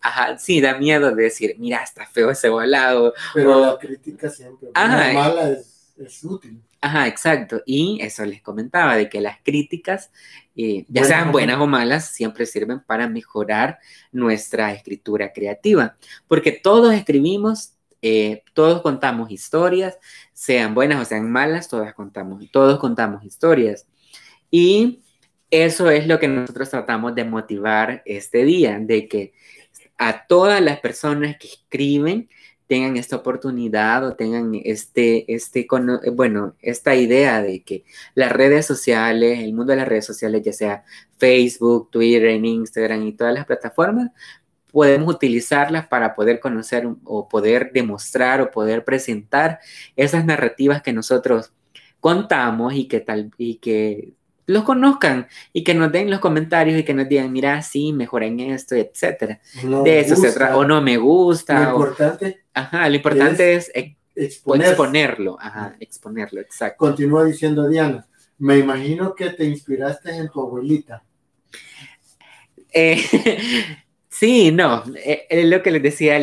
ajá, sí, da miedo de decir, mira, está feo ese volado. Pero la crítica siempre, la mala es útil. Ajá, exacto. Y eso les comentaba, de que las críticas, ya sean buenas o malas, siempre sirven para mejorar nuestra escritura creativa. Porque todos escribimos, todos contamos historias, sean buenas o sean malas, todos contamos historias. Y eso es lo que nosotros tratamos de motivar este día, de que a todas las personas que escriben, tengan esta oportunidad o tengan esta idea de que las redes sociales, el mundo de las redes sociales, ya sea Facebook, Twitter, Instagram y todas las plataformas, podemos utilizarlas para poder conocer o poder demostrar o poder presentar esas narrativas que nosotros contamos y que los conozcan y que nos den los comentarios y que nos digan, mira, sí, mejoren esto, etcétera. No de eso gusta, se trata, o no me gusta. Lo importante es exponerlo. Ajá, exponerlo, exacto. Continúa diciendo Diana, me imagino que te inspiraste en tu abuelita. Sí, no, es lo que les decía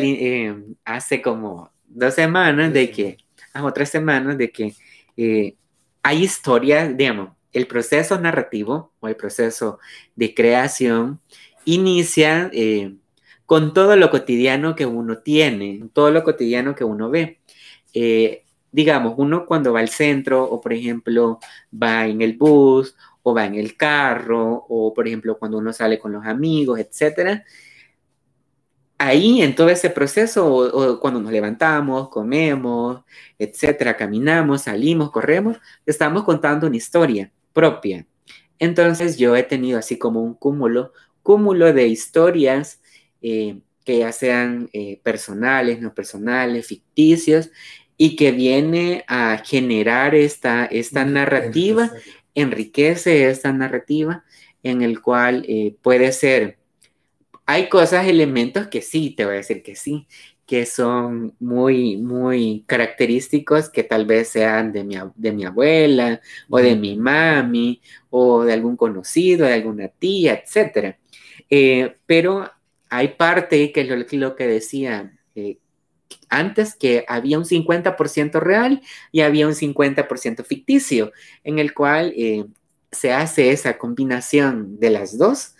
hace como 2 semanas sí. O 3 semanas, de que hay historias, digamos, el proceso narrativo o el proceso de creación inicia con todo lo cotidiano que uno tiene, todo lo cotidiano que uno ve. Digamos, uno cuando va al centro o, por ejemplo, va en el bus o va en el carro o, por ejemplo, cuando uno sale con los amigos, etcétera. Ahí, en todo ese proceso, o cuando nos levantamos, comemos, etcétera, caminamos, salimos, corremos, estamos contando una historia propia. Entonces yo he tenido así como un cúmulo de historias que ya sean personales, no personales, ficticios, y que viene a generar esta narrativa, enriquece esta narrativa en el cual puede ser. Hay cosas, elementos que sí, te voy a decir que sí, que son muy, muy característicos, que tal vez sean de mi abuela o de mi mami o de algún conocido, de alguna tía, etc. Pero hay parte que es lo que decía antes, que había un 50% real y había un 50% ficticio, en el cual se hace esa combinación de las dos,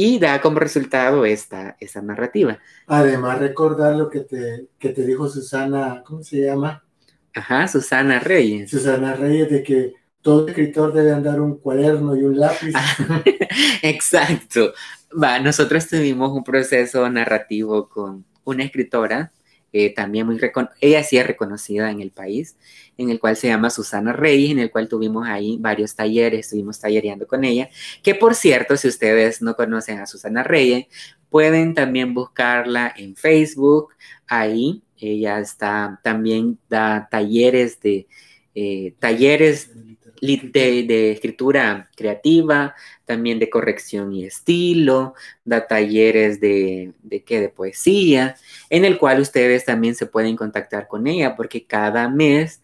y da como resultado esta narrativa. Además, recordar lo que te dijo Susana, ¿cómo se llama? Ajá, Susana Reyes. Susana Reyes, de que todo escritor debe andar un cuaderno y un lápiz. Exacto. Nosotros tuvimos un proceso narrativo con una escritora, también ella sí es reconocida en el país, en el cual se llama Susana Reyes, en el cual tuvimos ahí varios talleres, estuvimos tallereando con ella, que por cierto, si ustedes no conocen a Susana Reyes, pueden también buscarla en Facebook, ahí ella está, también da talleres de escritura creativa, también de corrección y estilo, da talleres de poesía, en el cual ustedes también se pueden contactar con ella, porque cada mes,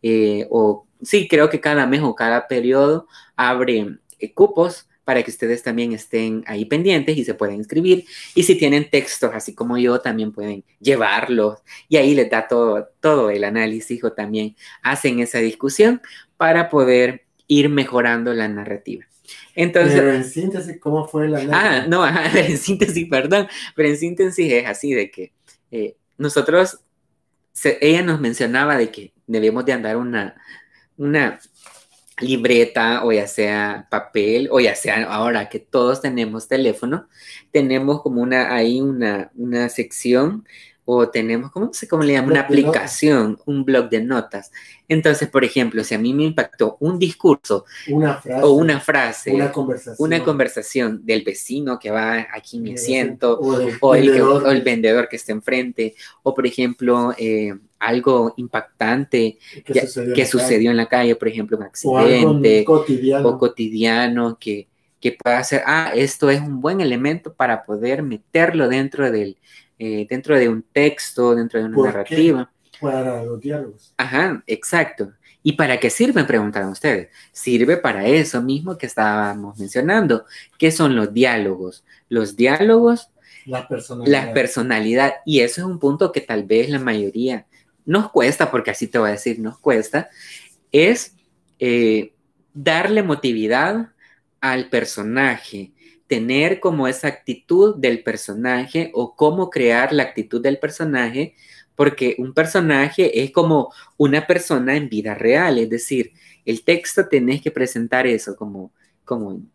creo que cada mes o cada periodo abre cupos para que ustedes también estén ahí pendientes y se pueden inscribir. Y si tienen textos, así como yo, también pueden llevarlos. Y ahí les da todo el análisis o también hacen esa discusión para poder ir mejorando la narrativa. Entonces, pero en síntesis, ¿cómo fue la narrativa? Pero en síntesis es así de que ella nos mencionaba de que debemos de andar una libreta o ya sea papel o ya sea ahora que todos tenemos teléfono, tenemos como una sección o tenemos, ¿cómo le llaman? Una aplicación, un blog de notas. Entonces, por ejemplo, si a mí me impactó un discurso o una frase, una conversación del vecino que va aquí en mi asiento o el vendedor que está enfrente, o por ejemplo, algo impactante que sucedió en la calle, por ejemplo, un accidente o cotidiano que pueda ser, esto es un buen elemento para poder meterlo dentro de un texto, dentro de una narrativa. Para los diálogos. Ajá, exacto. ¿Y para qué sirve? Preguntaron ustedes. Sirve para eso mismo que estábamos mencionando. ¿Qué son los diálogos? Los diálogos, la personalidad. Y eso es un punto que tal vez la mayoría nos cuesta, porque así te voy a decir, nos cuesta, es darle emotividad al personaje. Tener como esa actitud del personaje o cómo crear la actitud del personaje, porque un personaje es como una persona en vida real, es decir, el texto tenés que presentar eso como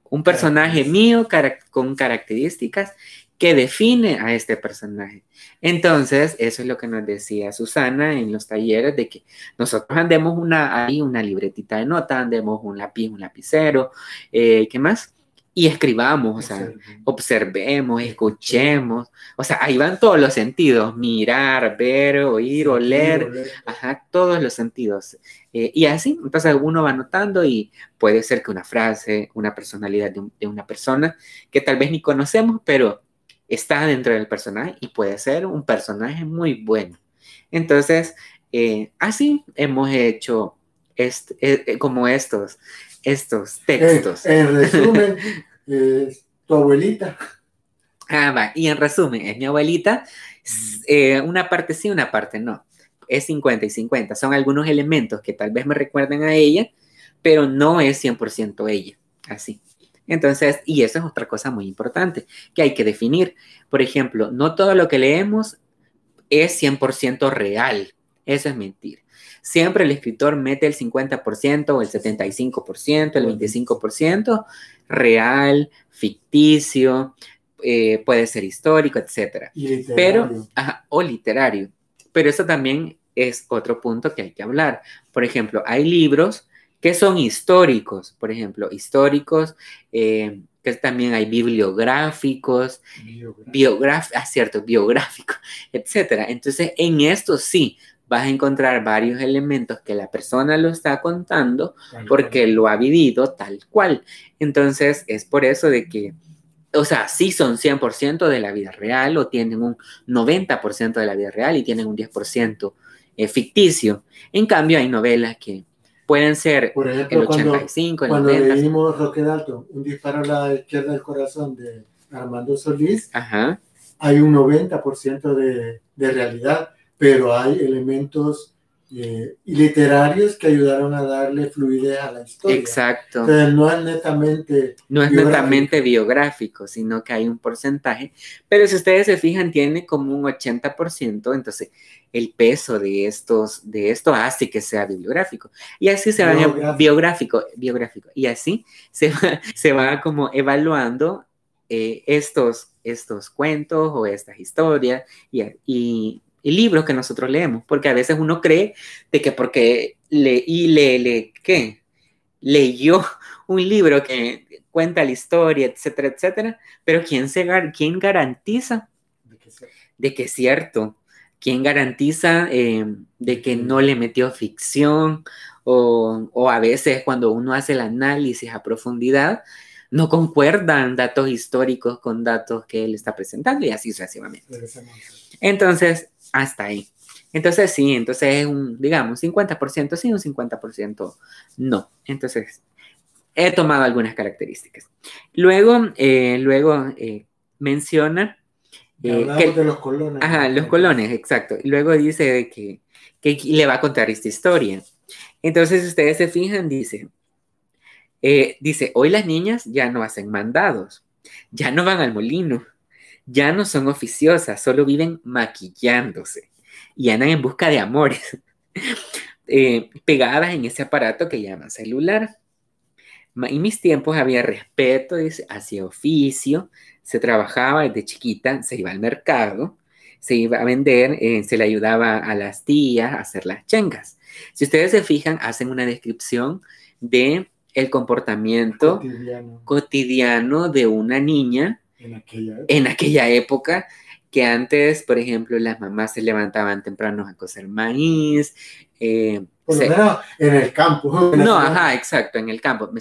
un personaje mío con características que define a este personaje. Entonces, eso es lo que nos decía Susana en los talleres, de que nosotros andemos una libretita de nota, andemos un lápiz, un lapicero, ¿qué más? Y escribamos, o sea, observemos, escuchemos, o sea, ahí van todos los sentidos, mirar, ver, oír, oler, ajá, todos los sentidos. Y así, entonces uno va notando y puede ser que una frase, una personalidad de una persona que tal vez ni conocemos, pero está dentro del personaje y puede ser un personaje muy bueno. Entonces, así hemos hecho como estos textos. En resumen, tu abuelita. Va, y en resumen, es mi abuelita. Una parte sí, una parte no. Es 50 y 50. Son algunos elementos que tal vez me recuerden a ella, pero no es 100% ella. Así. Entonces, y eso es otra cosa muy importante que hay que definir. Por ejemplo, no todo lo que leemos es 100% real. Eso es mentira. Siempre el escritor mete el 50% o el 75%, el 25% real, ficticio, puede ser histórico, etc. O literario. Pero eso también es otro punto que hay que hablar. Por ejemplo, hay libros que son históricos, por ejemplo, que también hay bibliográficos, biográficos, etc. Entonces, en esto sí vas a encontrar varios elementos que la persona lo está contando porque lo ha vivido tal cual. Entonces, es por eso de que, o sea, sí son 100% de la vida real o tienen un 90% de la vida real y tienen un 10% ficticio. En cambio, hay novelas que pueden ser, por ejemplo, el 85, el 90. Cuando leímos Roque Dalton, Un disparo a la izquierda del corazón de Armando Solís, ajá, hay un 90% de realidad, pero hay elementos literarios que ayudaron a darle fluidez a la historia. Exacto. Entonces, no es netamente biográfico, sino que hay un porcentaje. Pero si ustedes se fijan, tiene como un 80%, entonces el peso de esto hace que sea bibliográfico. Y así se va biográfico. Y así se va como evaluando estos cuentos o estas historias y libros que nosotros leemos, porque a veces uno cree de que porque leyó un libro que cuenta la historia, etcétera, etcétera, pero ¿quién garantiza de que es cierto? ¿Quién garantiza de que no le metió ficción? O a veces cuando uno hace el análisis a profundidad, no concuerdan datos históricos con datos que él está presentando y así sucesivamente. Entonces, hasta ahí. Entonces, sí, entonces es un, digamos, 50% sí, un 50% no. Entonces, he tomado algunas características. Luego menciona... hablamos de los colones. Ajá, los colones, exacto. Luego dice que le va a contar esta historia. Entonces, si ustedes se fijan, dice, hoy las niñas ya no hacen mandados, ya no van al molino. Ya no son oficiosas, solo viven maquillándose y andan en busca de amores, pegadas en ese aparato que llaman celular. En mis tiempos había respeto, dice, hacia oficio, se trabajaba desde chiquita, se iba al mercado, se iba a vender, se le ayudaba a las tías a hacer las chengas. Si ustedes se fijan, hacen una descripción de el comportamiento cotidiano de una niña en aquella época, que antes, por ejemplo, las mamás se levantaban temprano a cocer maíz. En el campo. No, ajá, exacto, en el campo.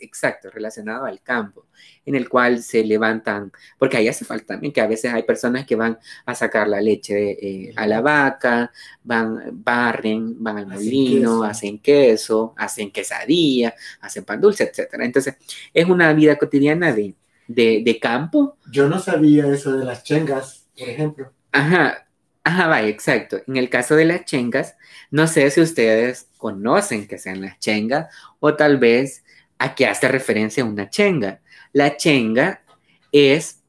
Exacto, relacionado al campo, en el cual se levantan, porque ahí hace falta también que a veces hay personas que van a sacar la leche a la vaca, barren, van al molino, hacen queso, hacen quesadilla, hacen pan dulce, etcétera. Entonces, es una vida cotidiana de campo. Yo no sabía eso de las chengas, por ejemplo. Ajá, vaya, exacto. En el caso de las chengas, no sé si ustedes conocen que sean las chengas o tal vez a qué hace referencia una chenga. La chenga es,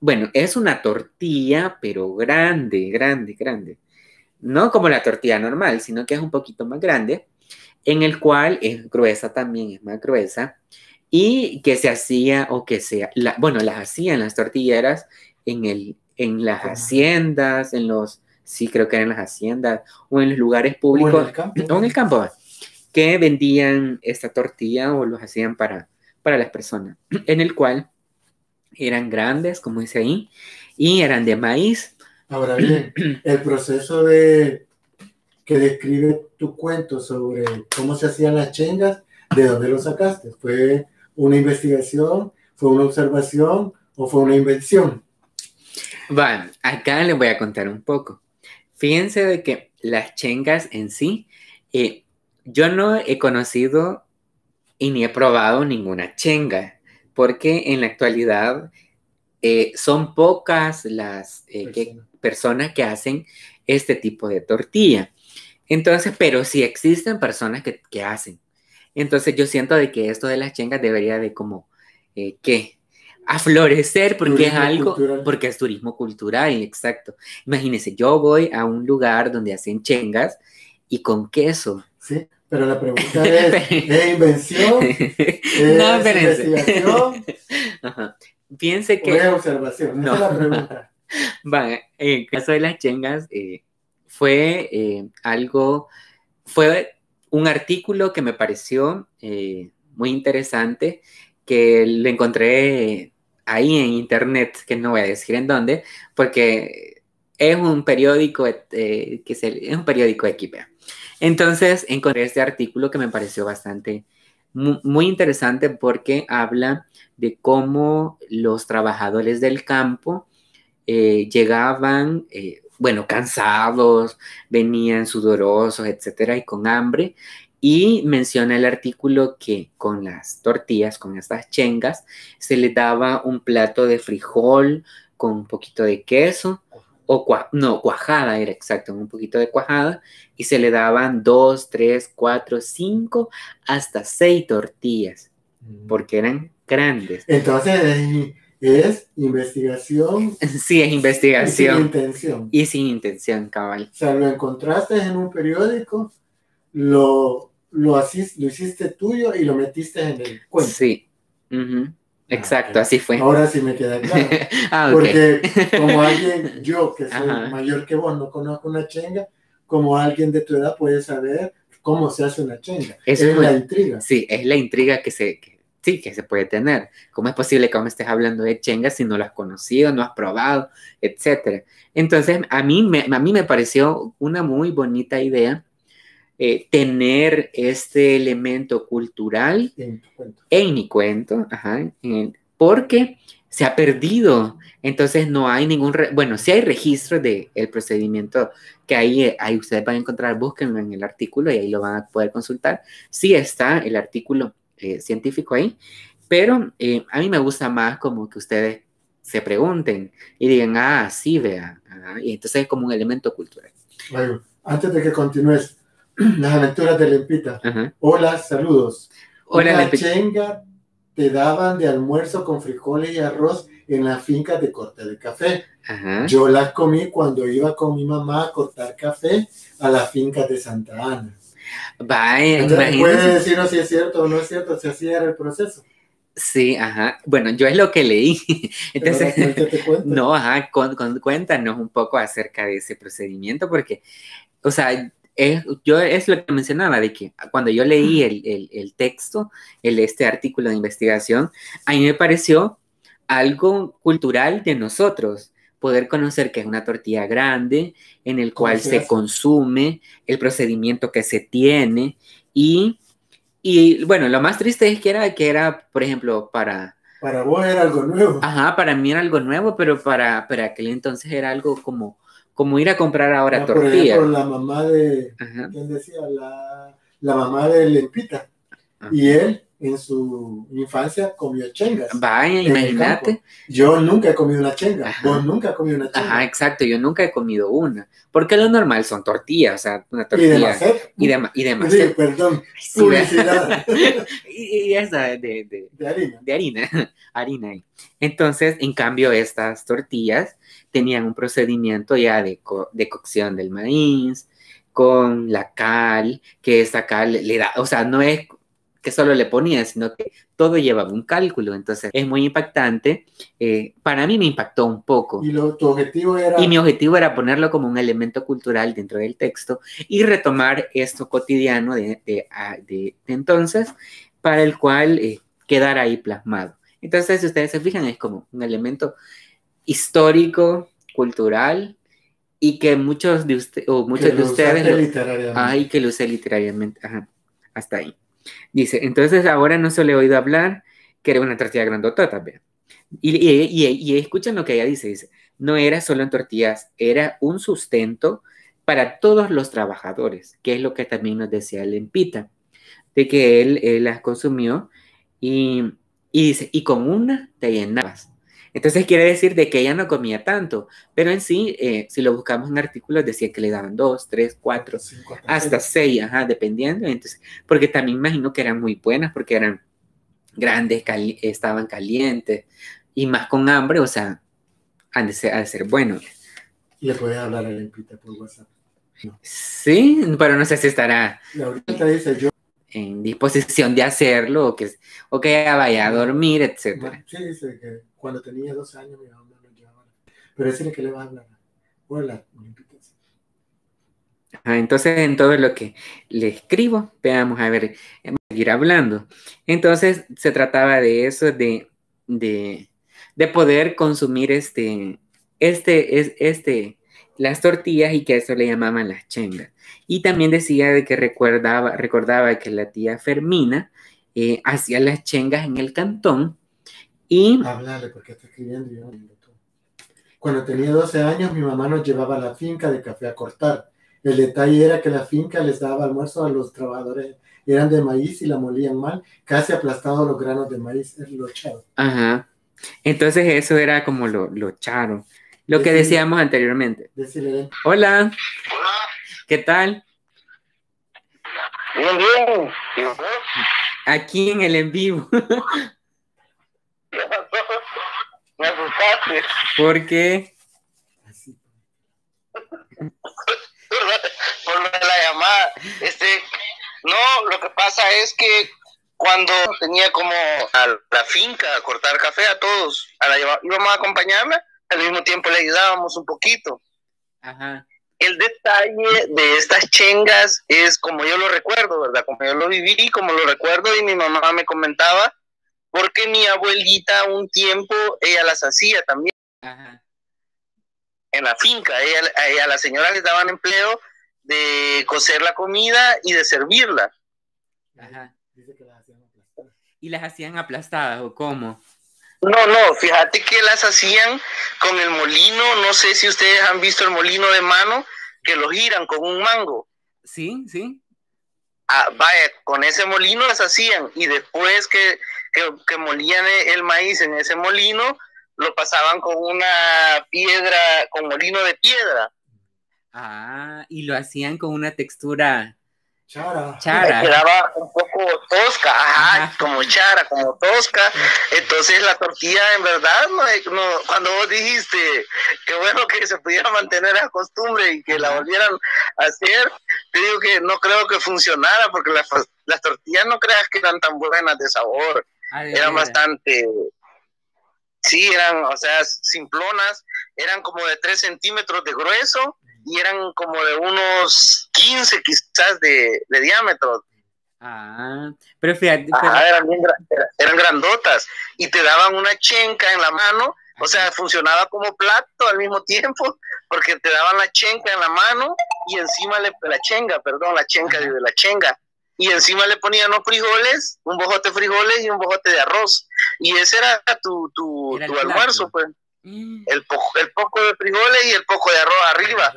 bueno, es una tortilla, pero grande, grande, grande. No como la tortilla normal, sino que es un poquito más grande, en el cual es gruesa también, es más gruesa. Y que se hacía, o que se, bueno, las hacían las tortilleras en las haciendas, en los, sí, creo que eran las haciendas, o en los lugares públicos, o en el campo, que vendían esta tortilla o los hacían para las personas, en el cual eran grandes, como dice ahí, y eran de maíz. Ahora bien, el proceso que describe tu cuento sobre cómo se hacían las chengas, ¿de dónde lo sacaste? ¿Fue una investigación, fue una observación o fue una invención? Bueno, acá les voy a contar un poco. Fíjense de que las chengas en sí, yo no he conocido y ni he probado ninguna chenga, porque en la actualidad son pocas las personas que hacen este tipo de tortilla. Entonces, pero sí existen personas que hacen. Entonces yo siento de que esto de las chengas debería de como, a florecer, porque es algo, porque es turismo cultural, exacto. Imagínense, yo voy a un lugar donde hacen chengas y con queso. Sí, pero la pregunta es, ¿es invención? ¿Es investigación? Ajá. Piense que... ¿O es observación? No. Esa es la pregunta. Bueno, en el caso de las chengas, fue un artículo que me pareció muy interesante, que lo encontré ahí en internet, que no voy a decir en dónde, porque es un periódico X. Entonces encontré este artículo que me pareció bastante muy interesante, porque habla de cómo los trabajadores del campo llegaban cansados, venían sudorosos, etcétera, y con hambre. Y menciona el artículo que con las tortillas, con estas chengas, se les daba un plato de frijol con un poquito de queso, cuajada era, exacto, un poquito de cuajada, y se le daban 2, 3, 4, 5, hasta 6 tortillas, porque eran grandes. Entonces... es investigación. Sí, es investigación. Y sin intención. Y sin intención, cabal. O sea, lo encontraste en un periódico, lo hiciste tuyo y lo metiste en el cuento. Sí, exacto, así fue. Ahora sí me queda claro. Porque como alguien, yo que soy mayor que vos, no conozco una chenga, como alguien de tu edad puede saber cómo se hace una chenga. Es la intriga. Sí, es la intriga que se puede tener. ¿Cómo es posible que me estés hablando de chengas si no lo has conocido, no has probado, etcétera? Entonces, a mí me pareció una muy bonita idea tener este elemento cultural en mi cuento, porque se ha perdido. Entonces, no hay ningún... sí hay registro del procedimiento que ahí ustedes van a encontrar, búsquenlo en el artículo y ahí lo van a poder consultar. Sí está el artículo científico ahí, pero a mí me gusta más como que ustedes se pregunten y digan, sí, vea, y entonces es como un elemento cultural. Bueno, antes de que continúes, las aventuras de Lempita. Hola, saludos. Hola, la chenga te daban de almuerzo con frijoles y arroz en las fincas de corte de café. Yo las comí cuando iba con mi mamá a cortar café a las fincas de Santa Ana. Vaya, imagínense. Puede decirnos si es cierto o no es cierto, si así era el proceso. Sí, ajá. Bueno, yo es lo que leí. Entonces, no, ajá, cuéntanos un poco acerca de ese procedimiento, porque, o sea, es lo que mencionaba, de que cuando yo leí el texto, este artículo de investigación, a mí me pareció algo cultural de nosotros, poder conocer que es una tortilla grande, en el cual se consume, el procedimiento que se tiene, y bueno, lo más triste es que era, por ejemplo, para vos era algo nuevo. Ajá, para mí era algo nuevo, pero para aquel entonces era algo como ir a comprar ahora tortilla. Por la mamá de, ajá, ¿quién decía? La mamá de Lempita. Ajá. Y él, en su infancia, comió chengas. Vaya, imagínate. Yo nunca he comido una chenga. Ajá. Vos nunca has comido una chenga. Ajá, exacto. Yo nunca he comido una. Porque lo normal son tortillas, o sea, una tortilla. Y demás. Sí, perdón. Sí, publicidad. y esa de harina. De harina. Harina. Entonces, en cambio, estas tortillas tenían un procedimiento ya de cocción del maíz, con la cal, que esta cal le da, o sea, no es que solo le ponían, sino que todo llevaba un cálculo. Entonces, es muy impactante. Para mí me impactó un poco. ¿Tu objetivo era? Y mi objetivo era ponerlo como un elemento cultural dentro del texto y retomar esto cotidiano de entonces, para el cual quedar ahí plasmado. Entonces, si ustedes se fijan, es como un elemento histórico, cultural, y que muchos de ustedes, o muchos que de ustedes lo literariamente. Ay, que lo usé literariamente. Ajá, hasta ahí. Dice, entonces ahora no se le ha oído hablar que era una tortilla grandotota, vean. Y escuchen lo que ella dice, no era solo en tortillas, era un sustento para todos los trabajadores, que es lo que también nos decía Lempita, de que él las consumió y dice, y con una te llenabas. Entonces quiere decir de que ella no comía tanto, pero en sí, si lo buscamos en artículos, decía que le daban 2, 3, 4, hasta 6, ajá, dependiendo. Entonces, porque también imagino que eran muy buenas, porque eran grandes, estaban calientes, y más con hambre, o sea, han de ser buenos. Le puedes hablar a Lempita por WhatsApp. No. Sí, pero no sé si estará. Y ahorita dice yo. En disposición de hacerlo, o que ella vaya a dormir, etc. Sí, dice que cuando tenía 12 años mi mamá lo llevaba. Pero decirle que le vas a hablar. Hola, Olimpitas. Entonces, en todo lo que le escribo, veamos, a ver, seguir hablando. Entonces, se trataba de eso, de poder consumir las tortillas, y que eso le llamaban las chengas. Y también decía de que recordaba que la tía Fermina hacía las chengas en el cantón y... Háblale porque está escribiendo. Yo no. Cuando tenía 12 años mi mamá nos llevaba a la finca de café a cortar. El detalle era que la finca les daba almuerzo a los trabajadores. Eran de maíz y la molían mal, casi aplastando los granos de maíz. Es lo charo. Ajá. Entonces eso era como lo charo. Lo que decíamos anteriormente. Decirle. Hola. Hola. ¿Qué tal? Bien, bien. ¿Y usted? Aquí en el en vivo. Me asustaste. ¿Por qué? Así. Por la llamada. No, lo que pasa es que cuando tenía como a la finca a cortar café a todos, íbamos a acompañarme. Al mismo tiempo le ayudábamos un poquito. Ajá. El detalle de estas chengas es como yo lo recuerdo, ¿verdad? Como yo lo viví, como lo recuerdo, y mi mamá me comentaba, porque mi abuelita un tiempo, ella las hacía también. Ajá. En la finca, a las señoras les daban empleo de cocer la comida y de servirla. Ajá. Dice que las hacían aplastadas. ¿Y las hacían aplastadas o cómo? No, fíjate que las hacían con el molino, no sé si ustedes han visto el molino de mano, que lo giran con un mango. Sí, sí. Ah, vaya, con ese molino las hacían, y después que molían el maíz en ese molino, lo pasaban con una piedra, con molino de piedra. Ah, y lo hacían con una textura... Chara. Quedaba un poco tosca, ajá. Como chara, como tosca. Entonces la tortilla, en verdad, no, cuando vos dijiste que bueno que se pudiera mantener esa costumbre y que la volvieran a hacer, Yo digo que no creo que funcionara porque las tortillas no creas que eran tan buenas de sabor. Ay, eran bastante... Sí, eran, o sea, simplonas, eran como de 3 centímetros de grueso y eran como de unos 15 quizás de diámetro. Ah, pero fíjate. Pero... Ajá, eran grandotas y te daban una chenca en la mano, o sea, funcionaba como plato al mismo tiempo, porque te daban la chenca en la mano y encima la chenga, y encima le ponían unos frijoles, un bojote de frijoles y un bojote de arroz. Y ese era tu almuerzo, pues. Mm. El poco de frijoles y el poco de arroz arriba.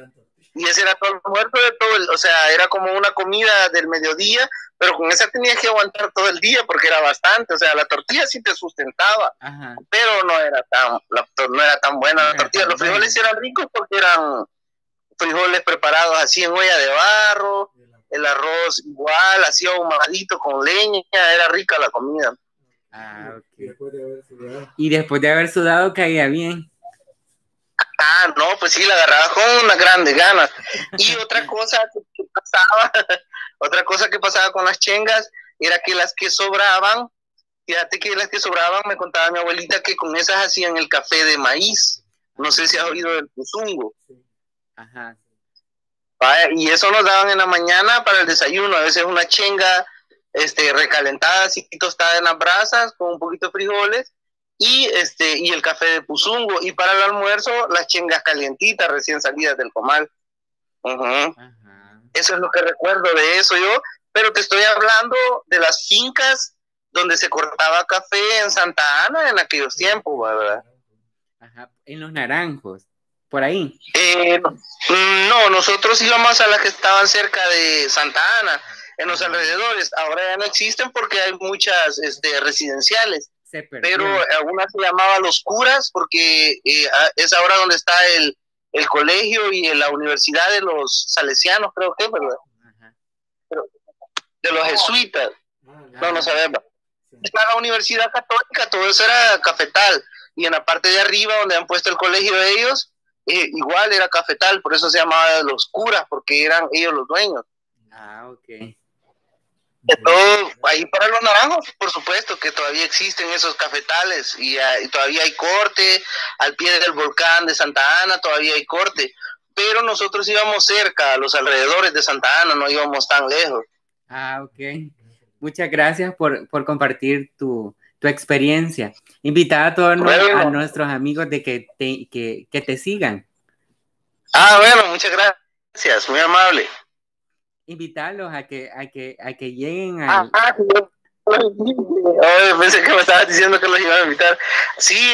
Y ese era todo el almuerzo de todo, o sea, era como una comida del mediodía, pero con esa tenías que aguantar todo el día porque era bastante, o sea, la tortilla sí te sustentaba, ajá, pero no era tan buena la tortilla. Los frijoles sí eran ricos porque eran frijoles preparados así en olla de barro, el arroz igual, así ahumadito con leña, era rica la comida. Ah, okay. Y después de haber sudado caía bien. Ah, no, pues sí, la agarraba con unas grandes ganas. Y otra cosa que pasaba con las chengas era que las que sobraban, fíjate que las que sobraban, me contaba mi abuelita que con esas hacían el café de maíz. No sé si has oído del tuzungo. Ajá. Y eso nos daban en la mañana para el desayuno, a veces una chenga recalentada, así tostada en las brasas, con un poquito de frijoles, y el café de puzungo, y para el almuerzo, las chengas calientitas, recién salidas del comal. Uh-huh. Eso es lo que recuerdo de eso yo, pero te estoy hablando de las fincas donde se cortaba café en Santa Ana en aquellos tiempos, ¿verdad? Ajá, en Los Naranjos. ¿Por ahí? No, nosotros íbamos a las que estaban cerca de Santa Ana, en los alrededores. Ahora ya no existen porque hay muchas residenciales. Pero algunas se llamaban Los Curas porque es ahora donde está el colegio y la universidad de los salesianos, creo que, ¿verdad? Ajá. Pero, de los jesuitas. No, no sabemos. Está la Universidad Católica, todo eso era cafetal. Y en la parte de arriba donde han puesto el colegio de ellos, igual era cafetal, por eso se llamaba Los Curas, porque eran ellos los dueños. Ah, ok. De todo, ahí para Los Naranjos, por supuesto que todavía existen esos cafetales y todavía hay corte, al pie del volcán de Santa Ana todavía hay corte, pero nosotros íbamos cerca, a los alrededores de Santa Ana, no íbamos tan lejos. Ah, ok. Muchas gracias por compartir tu experiencia. Invitada a todos a nuestros amigos de que te sigan. Ah, bueno, muchas gracias, muy amable. Invitarlos a que lleguen a... Ah, pensé que me estabas diciendo que los iban a invitar. Sí,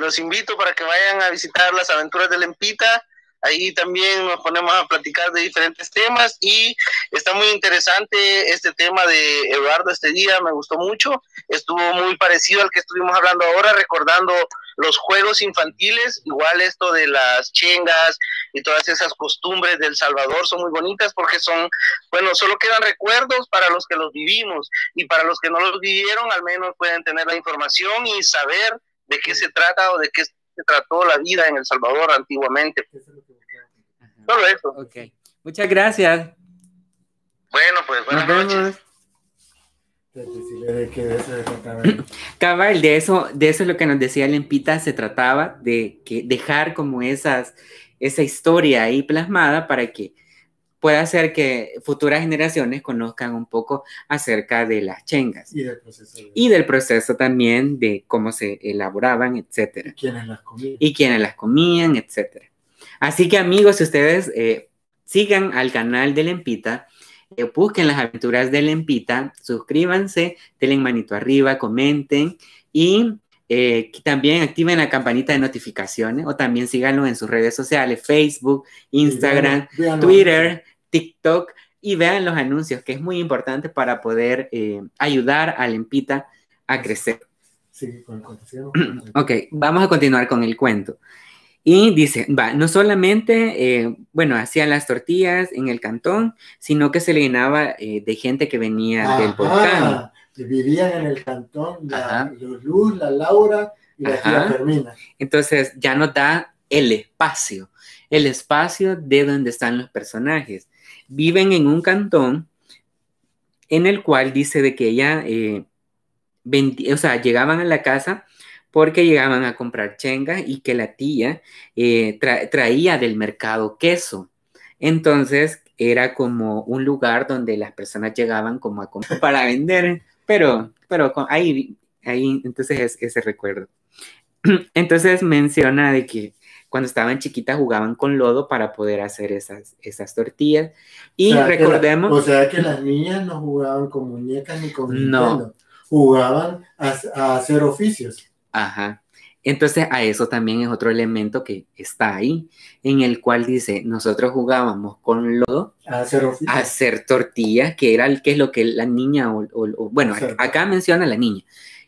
los invito para que vayan a visitar las aventuras de Lempita. Ahí también nos ponemos a platicar de diferentes temas y está muy interesante este tema de Eduardo este día, me gustó mucho, estuvo muy parecido al que estuvimos hablando ahora, recordando los juegos infantiles, igual esto de las chengas y todas esas costumbres del Salvador son muy bonitas porque son, bueno, solo quedan recuerdos para los que los vivimos y para los que no los vivieron al menos pueden tener la información y saber de qué se trata o de qué se trató la vida en El Salvador antiguamente. Solo eso. Okay. Muchas gracias. Bueno, pues buenas noches. Cabal, de eso es lo que nos decía Lempita, se trataba de que dejar como esa historia ahí plasmada para que pueda hacer que futuras generaciones conozcan un poco acerca de las chengas y del proceso también de cómo se elaboraban, etcétera, y quiénes las comían, etcétera. Así que amigos, si ustedes sigan al canal de Lempita, busquen las aventuras de Lempita, suscríbanse, denle manito arriba, comenten y también activen la campanita de notificaciones o también síganlo en sus redes sociales, Facebook, Instagram, Twitter, TikTok y vean los anuncios, que es muy importante para poder ayudar a Lempita a crecer. Sí, con el cuento. Ok, vamos a continuar con el cuento. Y dice, no solamente, hacían las tortillas en el cantón, sino que se le llenaba de gente que venía del volcán. Vivían en el cantón la Luz, la Laura y la tía Fermina. Entonces ya nos da el espacio. el espacio de donde están los personajes. Viven en un cantón en el cual dice de que ella, llegaban a la casa porque llegaban a comprar chengas y que la tía traía del mercado queso. Entonces era como un lugar donde las personas llegaban como a comprar para vender, pero ahí entonces es ese recuerdo. Entonces menciona de que cuando estaban chiquitas jugaban con lodo para poder hacer esas tortillas. Y recordemos... O sea que las niñas no jugaban con muñecas ni con Nintendo. Jugaban a hacer oficios. Ajá. Entonces a eso también es otro elemento que está ahí, en el cual dice, nosotros jugábamos con lodo a hacer tortillas, que era que es lo que la niña, acá menciona la niña,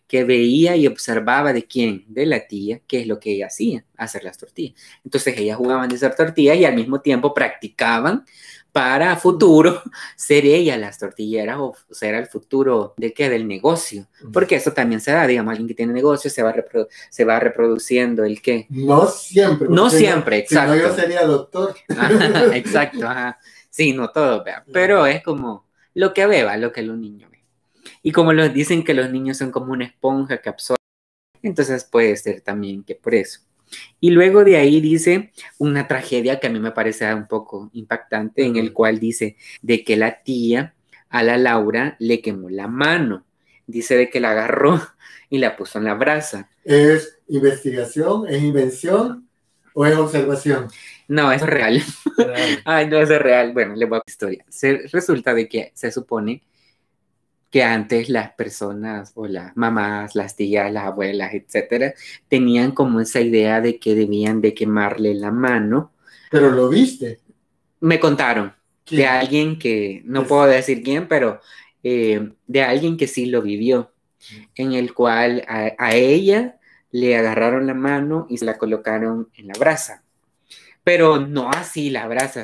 que veía y observaba de quién, de la tía, qué es lo que ella hacía, hacer las tortillas. Entonces ellas jugaban de hacer tortillas y al mismo tiempo practicaban para futuro ser ellas las tortilleras o ser el futuro de qué, del negocio. Porque eso también se da, digamos, alguien que tiene negocio se va reproduciendo el qué. No siempre. No siempre, exacto. Si no, yo sería doctor. Ajá, exacto, ajá. Sí, no todo, pero es como lo que beba, lo que los niños. Y como los dicen que los niños son como una esponja que absorbe, entonces puede ser también que por eso. Y luego de ahí dice una tragedia que a mí me parece un poco impactante, en el cual dice de que la tía a la Laura le quemó la mano. Dice de que la agarró y la puso en la brasa. ¿Es investigación? ¿Es invención? ¿O es observación? No, es real. Ay, no, es real. Bueno, les voy a contar la historia. Resulta de que se supone que antes las personas o las mamás, las tías, las abuelas, etcétera, tenían como esa idea de que debían de quemarle la mano. ¿Pero lo viste? Me contaron. ¿Quién? De alguien que, no puedo decir quién, pero de alguien que sí lo vivió, en el cual a ella le agarraron la mano y se la colocaron en la brasa. Pero no así la brasa,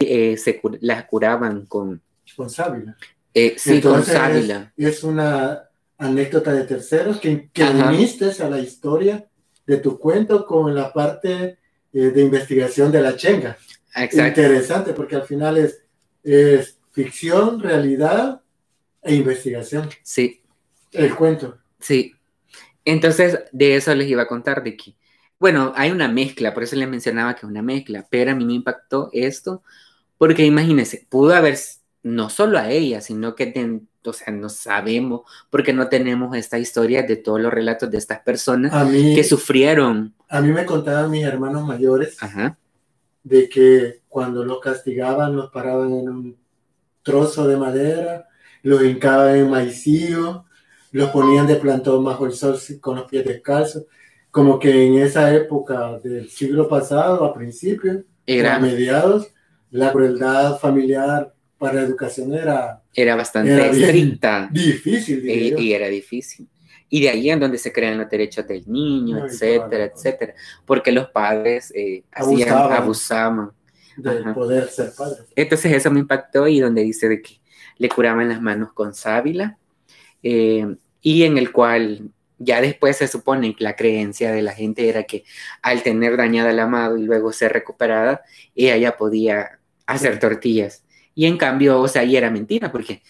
las curaban con... Responsable. Sí, entonces, con sábila. Es una anécdota de terceros que uniste a la historia de tu cuento con la parte de investigación de la chenga. Exacto. Interesante, porque al final es ficción, realidad e investigación. Sí. El cuento. Sí. Entonces, de eso les iba a contar, de que, bueno, hay una mezcla, por eso les mencionaba que es una mezcla, pero a mí me impactó esto, porque imagínense, pudo haber... No solo a ella, sino que no sabemos, porque no tenemos esta historia de todos los relatos de estas personas que sufrieron. A mí me contaban mis hermanos mayores de que cuando los castigaban, los paraban en un trozo de madera, los hincaban en maicillo, los ponían de plantón bajo el sol con los pies descalzos, como que en esa época del siglo pasado, a principios, a mediados, la crueldad familiar para la educación era bastante estricta. Difícil. Y era difícil. Y de ahí es donde se crean los derechos del niño, etcétera. Porque los padres abusaban del poder ser padre. Entonces eso me impactó, y donde dice de que le curaban las manos con sábila, y en el cual ya después se supone que la creencia de la gente era que al tener dañada la mano y luego ser recuperada, ella ya podía hacer tortillas. Y en cambio, ahí era mentira, porque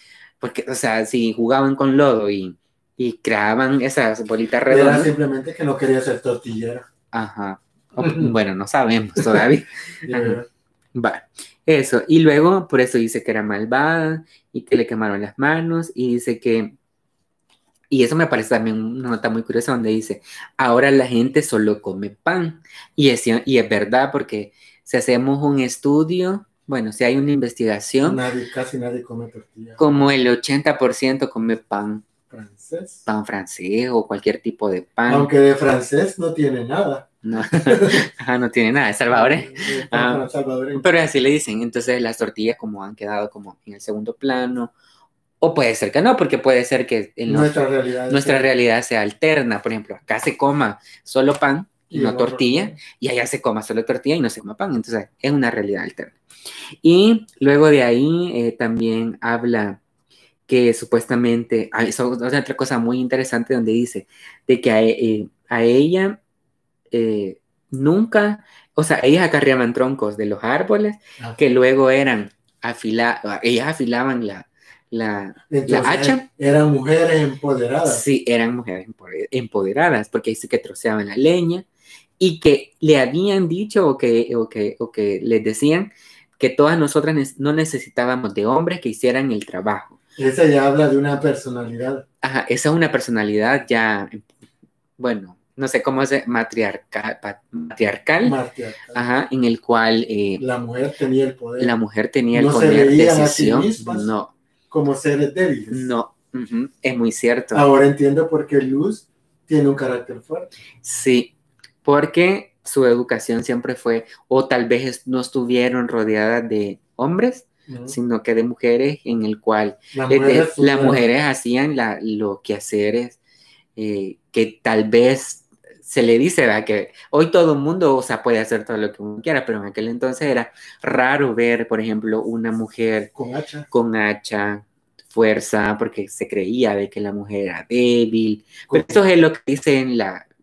si jugaban con lodo y creaban esas bolitas redondas... Era simplemente que no quería ser tortillera. Ajá. Bueno, no sabemos todavía. Eso. Y luego, por eso dice que era malvada y que le quemaron las manos, y dice que... Y eso me parece también una nota muy curiosa, donde dice, ahora la gente solo come pan. Y es verdad, porque si hacemos un estudio... Bueno, si hay una investigación... Casi nadie come tortilla. Como el 80% come pan. ¿Francés? Pan francés o cualquier tipo de pan. Aunque de francés no tiene nada. No, no tiene nada, es salvadoreño. Pero así le dicen. Entonces las tortillas como han quedado como en el segundo plano. O puede ser que no, porque puede ser que... Nuestra realidad sea alterna. Por ejemplo, acá se coma solo pan y no tortilla. Y allá se coma solo tortilla y no se coma pan. Entonces es una realidad alterna. Y luego de ahí también habla que supuestamente, eso es otra cosa muy interesante, donde dice de que a ella nunca, o sea, ellas acarreaban troncos de los árboles, que luego eran ellas afilaban la hacha. Eran mujeres empoderadas. Sí, eran mujeres empoderadas, porque dice que troceaban la leña y que le habían dicho o que les decían que todas nosotras no necesitábamos de hombres que hicieran el trabajo. Esa ya habla de una personalidad. Ajá, esa es una personalidad ya, bueno, no sé cómo es, matriarcal. Ajá, en el cual... la mujer tenía el poder. La mujer tenía el poder de decisión. No se veían a sí mismas como seres débiles. No, es muy cierto. Ahora entiendo por qué Luz tiene un carácter fuerte. Sí, porque su educación siempre fue, o tal vez no estuvieron rodeadas de hombres, sino que de mujeres, en el cual las mujeres hacían los quehaceres que tal vez se le dice, ¿verdad? Que hoy todo el mundo, o sea, puede hacer todo lo que uno quiera, pero en aquel entonces era raro ver, por ejemplo, una mujer con hacha, fuerza, porque se creía de que la mujer era débil, pero eso es lo que dice en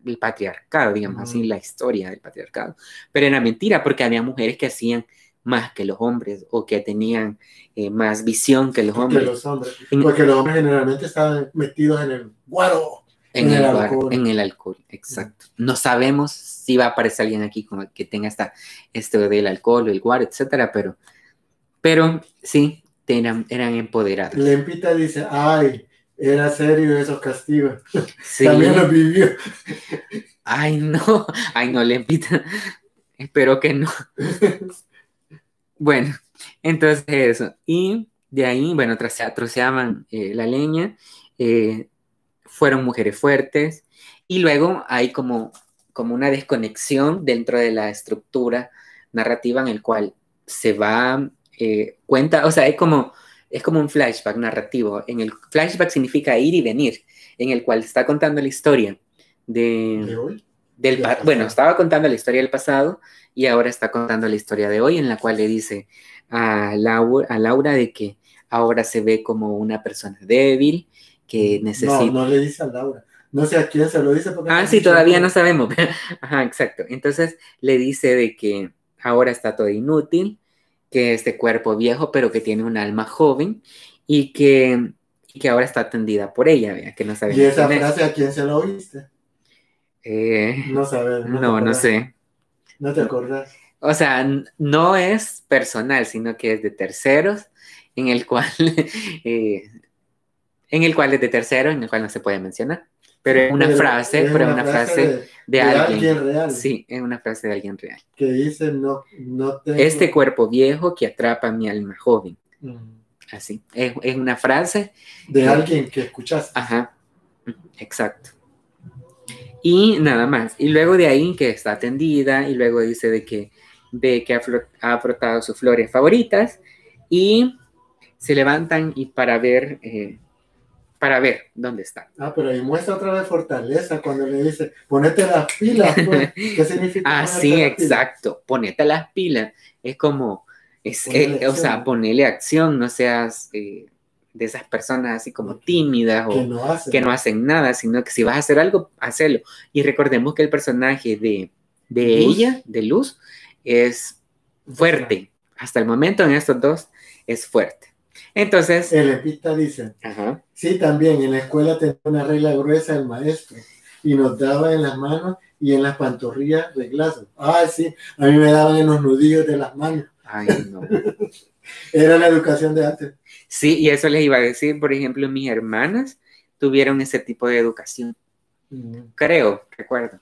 el patriarcado, digamos así, la historia del patriarcado, pero era mentira porque había mujeres que hacían más que los hombres o que tenían más visión que los hombres. Porque los hombres generalmente estaban metidos en el guaro, en el alcohol, exacto. No sabemos si va a aparecer alguien aquí con el que tenga esto del alcohol, el guaro, etcétera, pero sí, eran empoderados. Lempita dice, ay, era serio esos castigos. Sí. También los vivió. Ay no, Lempita. Espero que no. Bueno, entonces eso. Y de ahí, bueno, troceaban la leña, fueron mujeres fuertes, y luego hay como una desconexión dentro de la estructura narrativa en el cual se va, cuenta, o sea, es como un flashback narrativo. En el flashback significa ir y venir, en el cual está contando la historia ¿De hoy? Bueno, estaba contando la historia del pasado y ahora está contando la historia de hoy, en la cual le dice a Laura de que ahora se ve como una persona débil que necesita... No le dice a Laura. No sé a quién se lo dice. Porque sí, todavía no sabemos. Ajá, exacto. Entonces le dice de que ahora está todo inútil, que este cuerpo viejo, pero que tiene un alma joven y que ahora está atendida por ella, ¿verdad? Que no sabe. ¿Y esa frase a quién se lo oíste? No sabes. No sé. ¿No te acordás? O sea, no es personal, sino que es de terceros, en el cual no se puede mencionar. Pero es una frase, es una frase de alguien real. Sí, es una frase de alguien real. Que dice, no tengo... Este cuerpo viejo que atrapa mi alma joven. Así, es una frase. De alguien que escuchaste. Ajá, exacto. Y nada más. Y luego de ahí que está tendida y luego dice de que ha frotado sus flores favoritas y se levantan y para ver dónde está. Pero ahí muestra otra vez fortaleza cuando le dice, ponete las pilas, pues. ¿Qué significa? Sí, exacto. Ponete las pilas. Es como, o sea, ponele acción, no seas... de esas personas así como tímidas que no hacen nada, sino que si vas a hacer algo, hazlo. Y recordemos que el personaje de Luz, es fuerte. Hasta el momento en estos dos es fuerte. Entonces... El epista dice, sí, también en la escuela tenía una regla gruesa del maestro y nos daba en las manos y en las pantorrillas reglazos. Sí, a mí me daban en los nudillos de las manos. Ay, no. Era la educación de antes. Sí, y eso les iba a decir, por ejemplo, mis hermanas tuvieron ese tipo de educación. Recuerdo.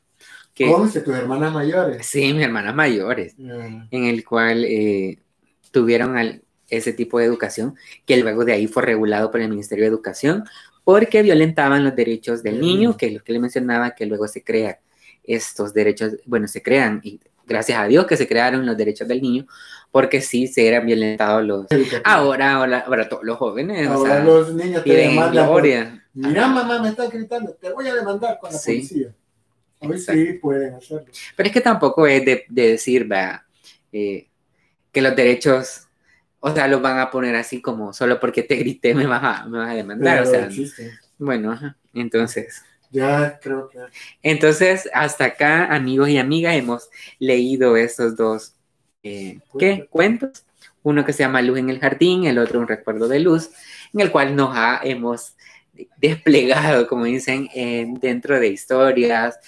¿Tus hermanas mayores? Sí, mis hermanas mayores, en el cual tuvieron ese tipo de educación, que luego de ahí fue regulado por el Ministerio de Educación, porque violentaban los derechos del niño, que es lo que le mencionaba, que luego se crean estos derechos, bueno, se crean y... Gracias a Dios que se crearon los derechos del niño, porque sí se eran violentados los... Ahora todos los jóvenes. Ahora, o sea, los niños te demandan. Mira, mamá, me están gritando, te voy a demandar con la policía. Hoy sí pueden hacerlo. Pero es que tampoco es de decir, que los derechos, o sea, los van a poner así como, solo porque te grité me vas a demandar. Pero o sea, bueno, entonces... Ya creo que... Entonces, hasta acá, amigos y amigas, hemos leído esos dos cuentos. Uno que se llama Luz en el Jardín, el otro Un Recuerdo de Luz, en el cual nos hemos desplegado, como dicen, dentro de historias,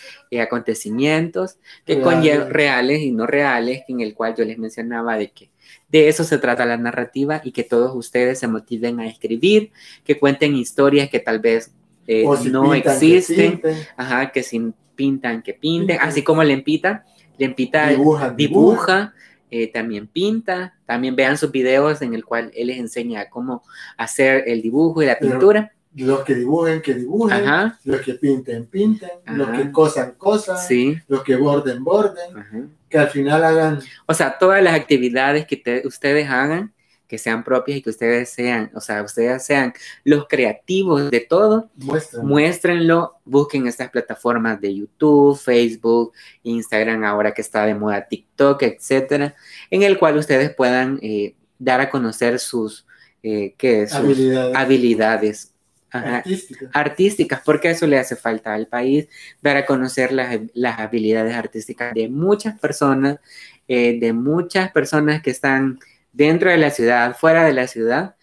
acontecimientos que conllevan reales y no reales, en el cual yo les mencionaba de que de eso se trata la narrativa y que todos ustedes se motiven a escribir, que cuenten historias que tal vez si no pintan, existen, que pinten, así como Lempita dibuja. También pinta, también vean sus videos en el cual él les enseña cómo hacer el dibujo y la pintura. Los que dibujen, ajá. Los que pinten, ajá. Los que cosan, sí. Los que borden, ajá. Que al final hagan... O sea, todas las actividades que ustedes hagan, que sean propias y que ustedes sean, ustedes sean los creativos de todo, muéstrenlo, busquen estas plataformas de YouTube, Facebook, Instagram, ahora que está de moda TikTok, etcétera, en el cual ustedes puedan dar a conocer sus, habilidades. Ajá. Artísticas, porque eso le hace falta al país, dar a conocer las habilidades artísticas de muchas personas, que están dentro de la ciudad, fuera de la ciudad,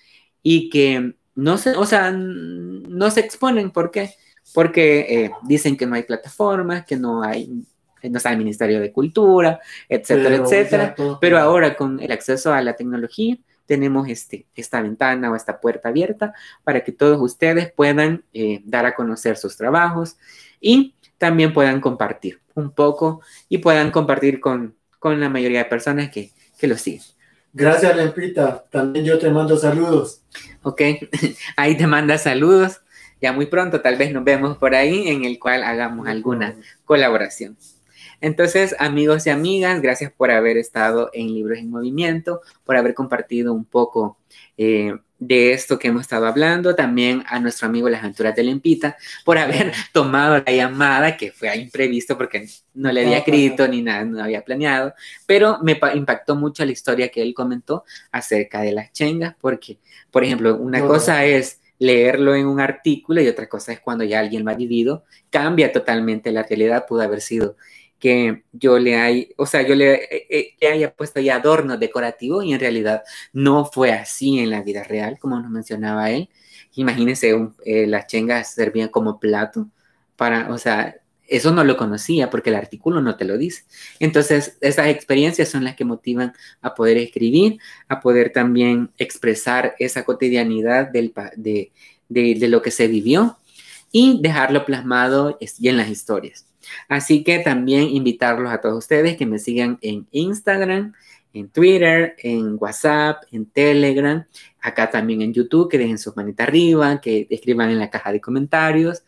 y que no se, no se exponen. ¿Por qué? Porque dicen que no hay plataformas, que no está el Ministerio de Cultura, etcétera, etcétera. Pero ahora con el acceso a la tecnología, tenemos esta ventana o esta puerta abierta para que todos ustedes puedan dar a conocer sus trabajos y también puedan compartir un poco y puedan compartir con la mayoría de personas que lo siguen. Gracias, Lempita. También yo te mando saludos. Ok, ahí te manda saludos. Ya muy pronto tal vez nos vemos por ahí en el cual hagamos alguna colaboración. Entonces, amigos y amigas, gracias por haber estado en Libros en Movimiento, por haber compartido un poco de esto que hemos estado hablando, también a nuestro amigo Las Aventuras de Lempita, por haber tomado la llamada, que fue imprevisto porque no le había escrito ni nada, no había planeado, pero me impactó mucho la historia que él comentó acerca de las chengas, porque, por ejemplo, una cosa es leerlo en un artículo y otra cosa es cuando ya alguien lo ha vivido, cambia totalmente la realidad. Pudo haber sido que yo le haya puesto ya adornos decorativos y en realidad no fue así en la vida real, como nos mencionaba él. Imagínense, las chengas servían como plato para, eso no lo conocía porque el artículo no te lo dice. Entonces, esas experiencias son las que motivan a poder escribir, a poder también expresar esa cotidianidad de lo que se vivió y dejarlo plasmado y en las historias. Así que también invitarlos a todos ustedes que me sigan en Instagram, en Twitter, en WhatsApp, en Telegram, acá también en YouTube, que dejen sus manitas arriba, que escriban en la caja de comentarios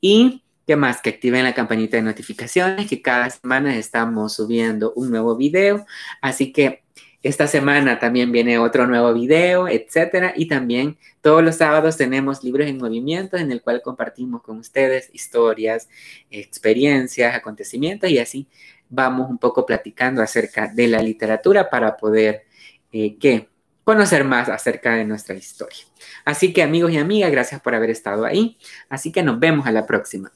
y que más, que activen la campanita de notificaciones, que cada semana estamos subiendo un nuevo video, así que esta semana también viene otro nuevo video, etcétera. Y también todos los sábados tenemos Libros en Movimiento, en el cual compartimos con ustedes historias, experiencias, acontecimientos, y así vamos un poco platicando acerca de la literatura para poder conocer más acerca de nuestra historia. Así que, amigos y amigas, gracias por haber estado ahí. Así que nos vemos a la próxima.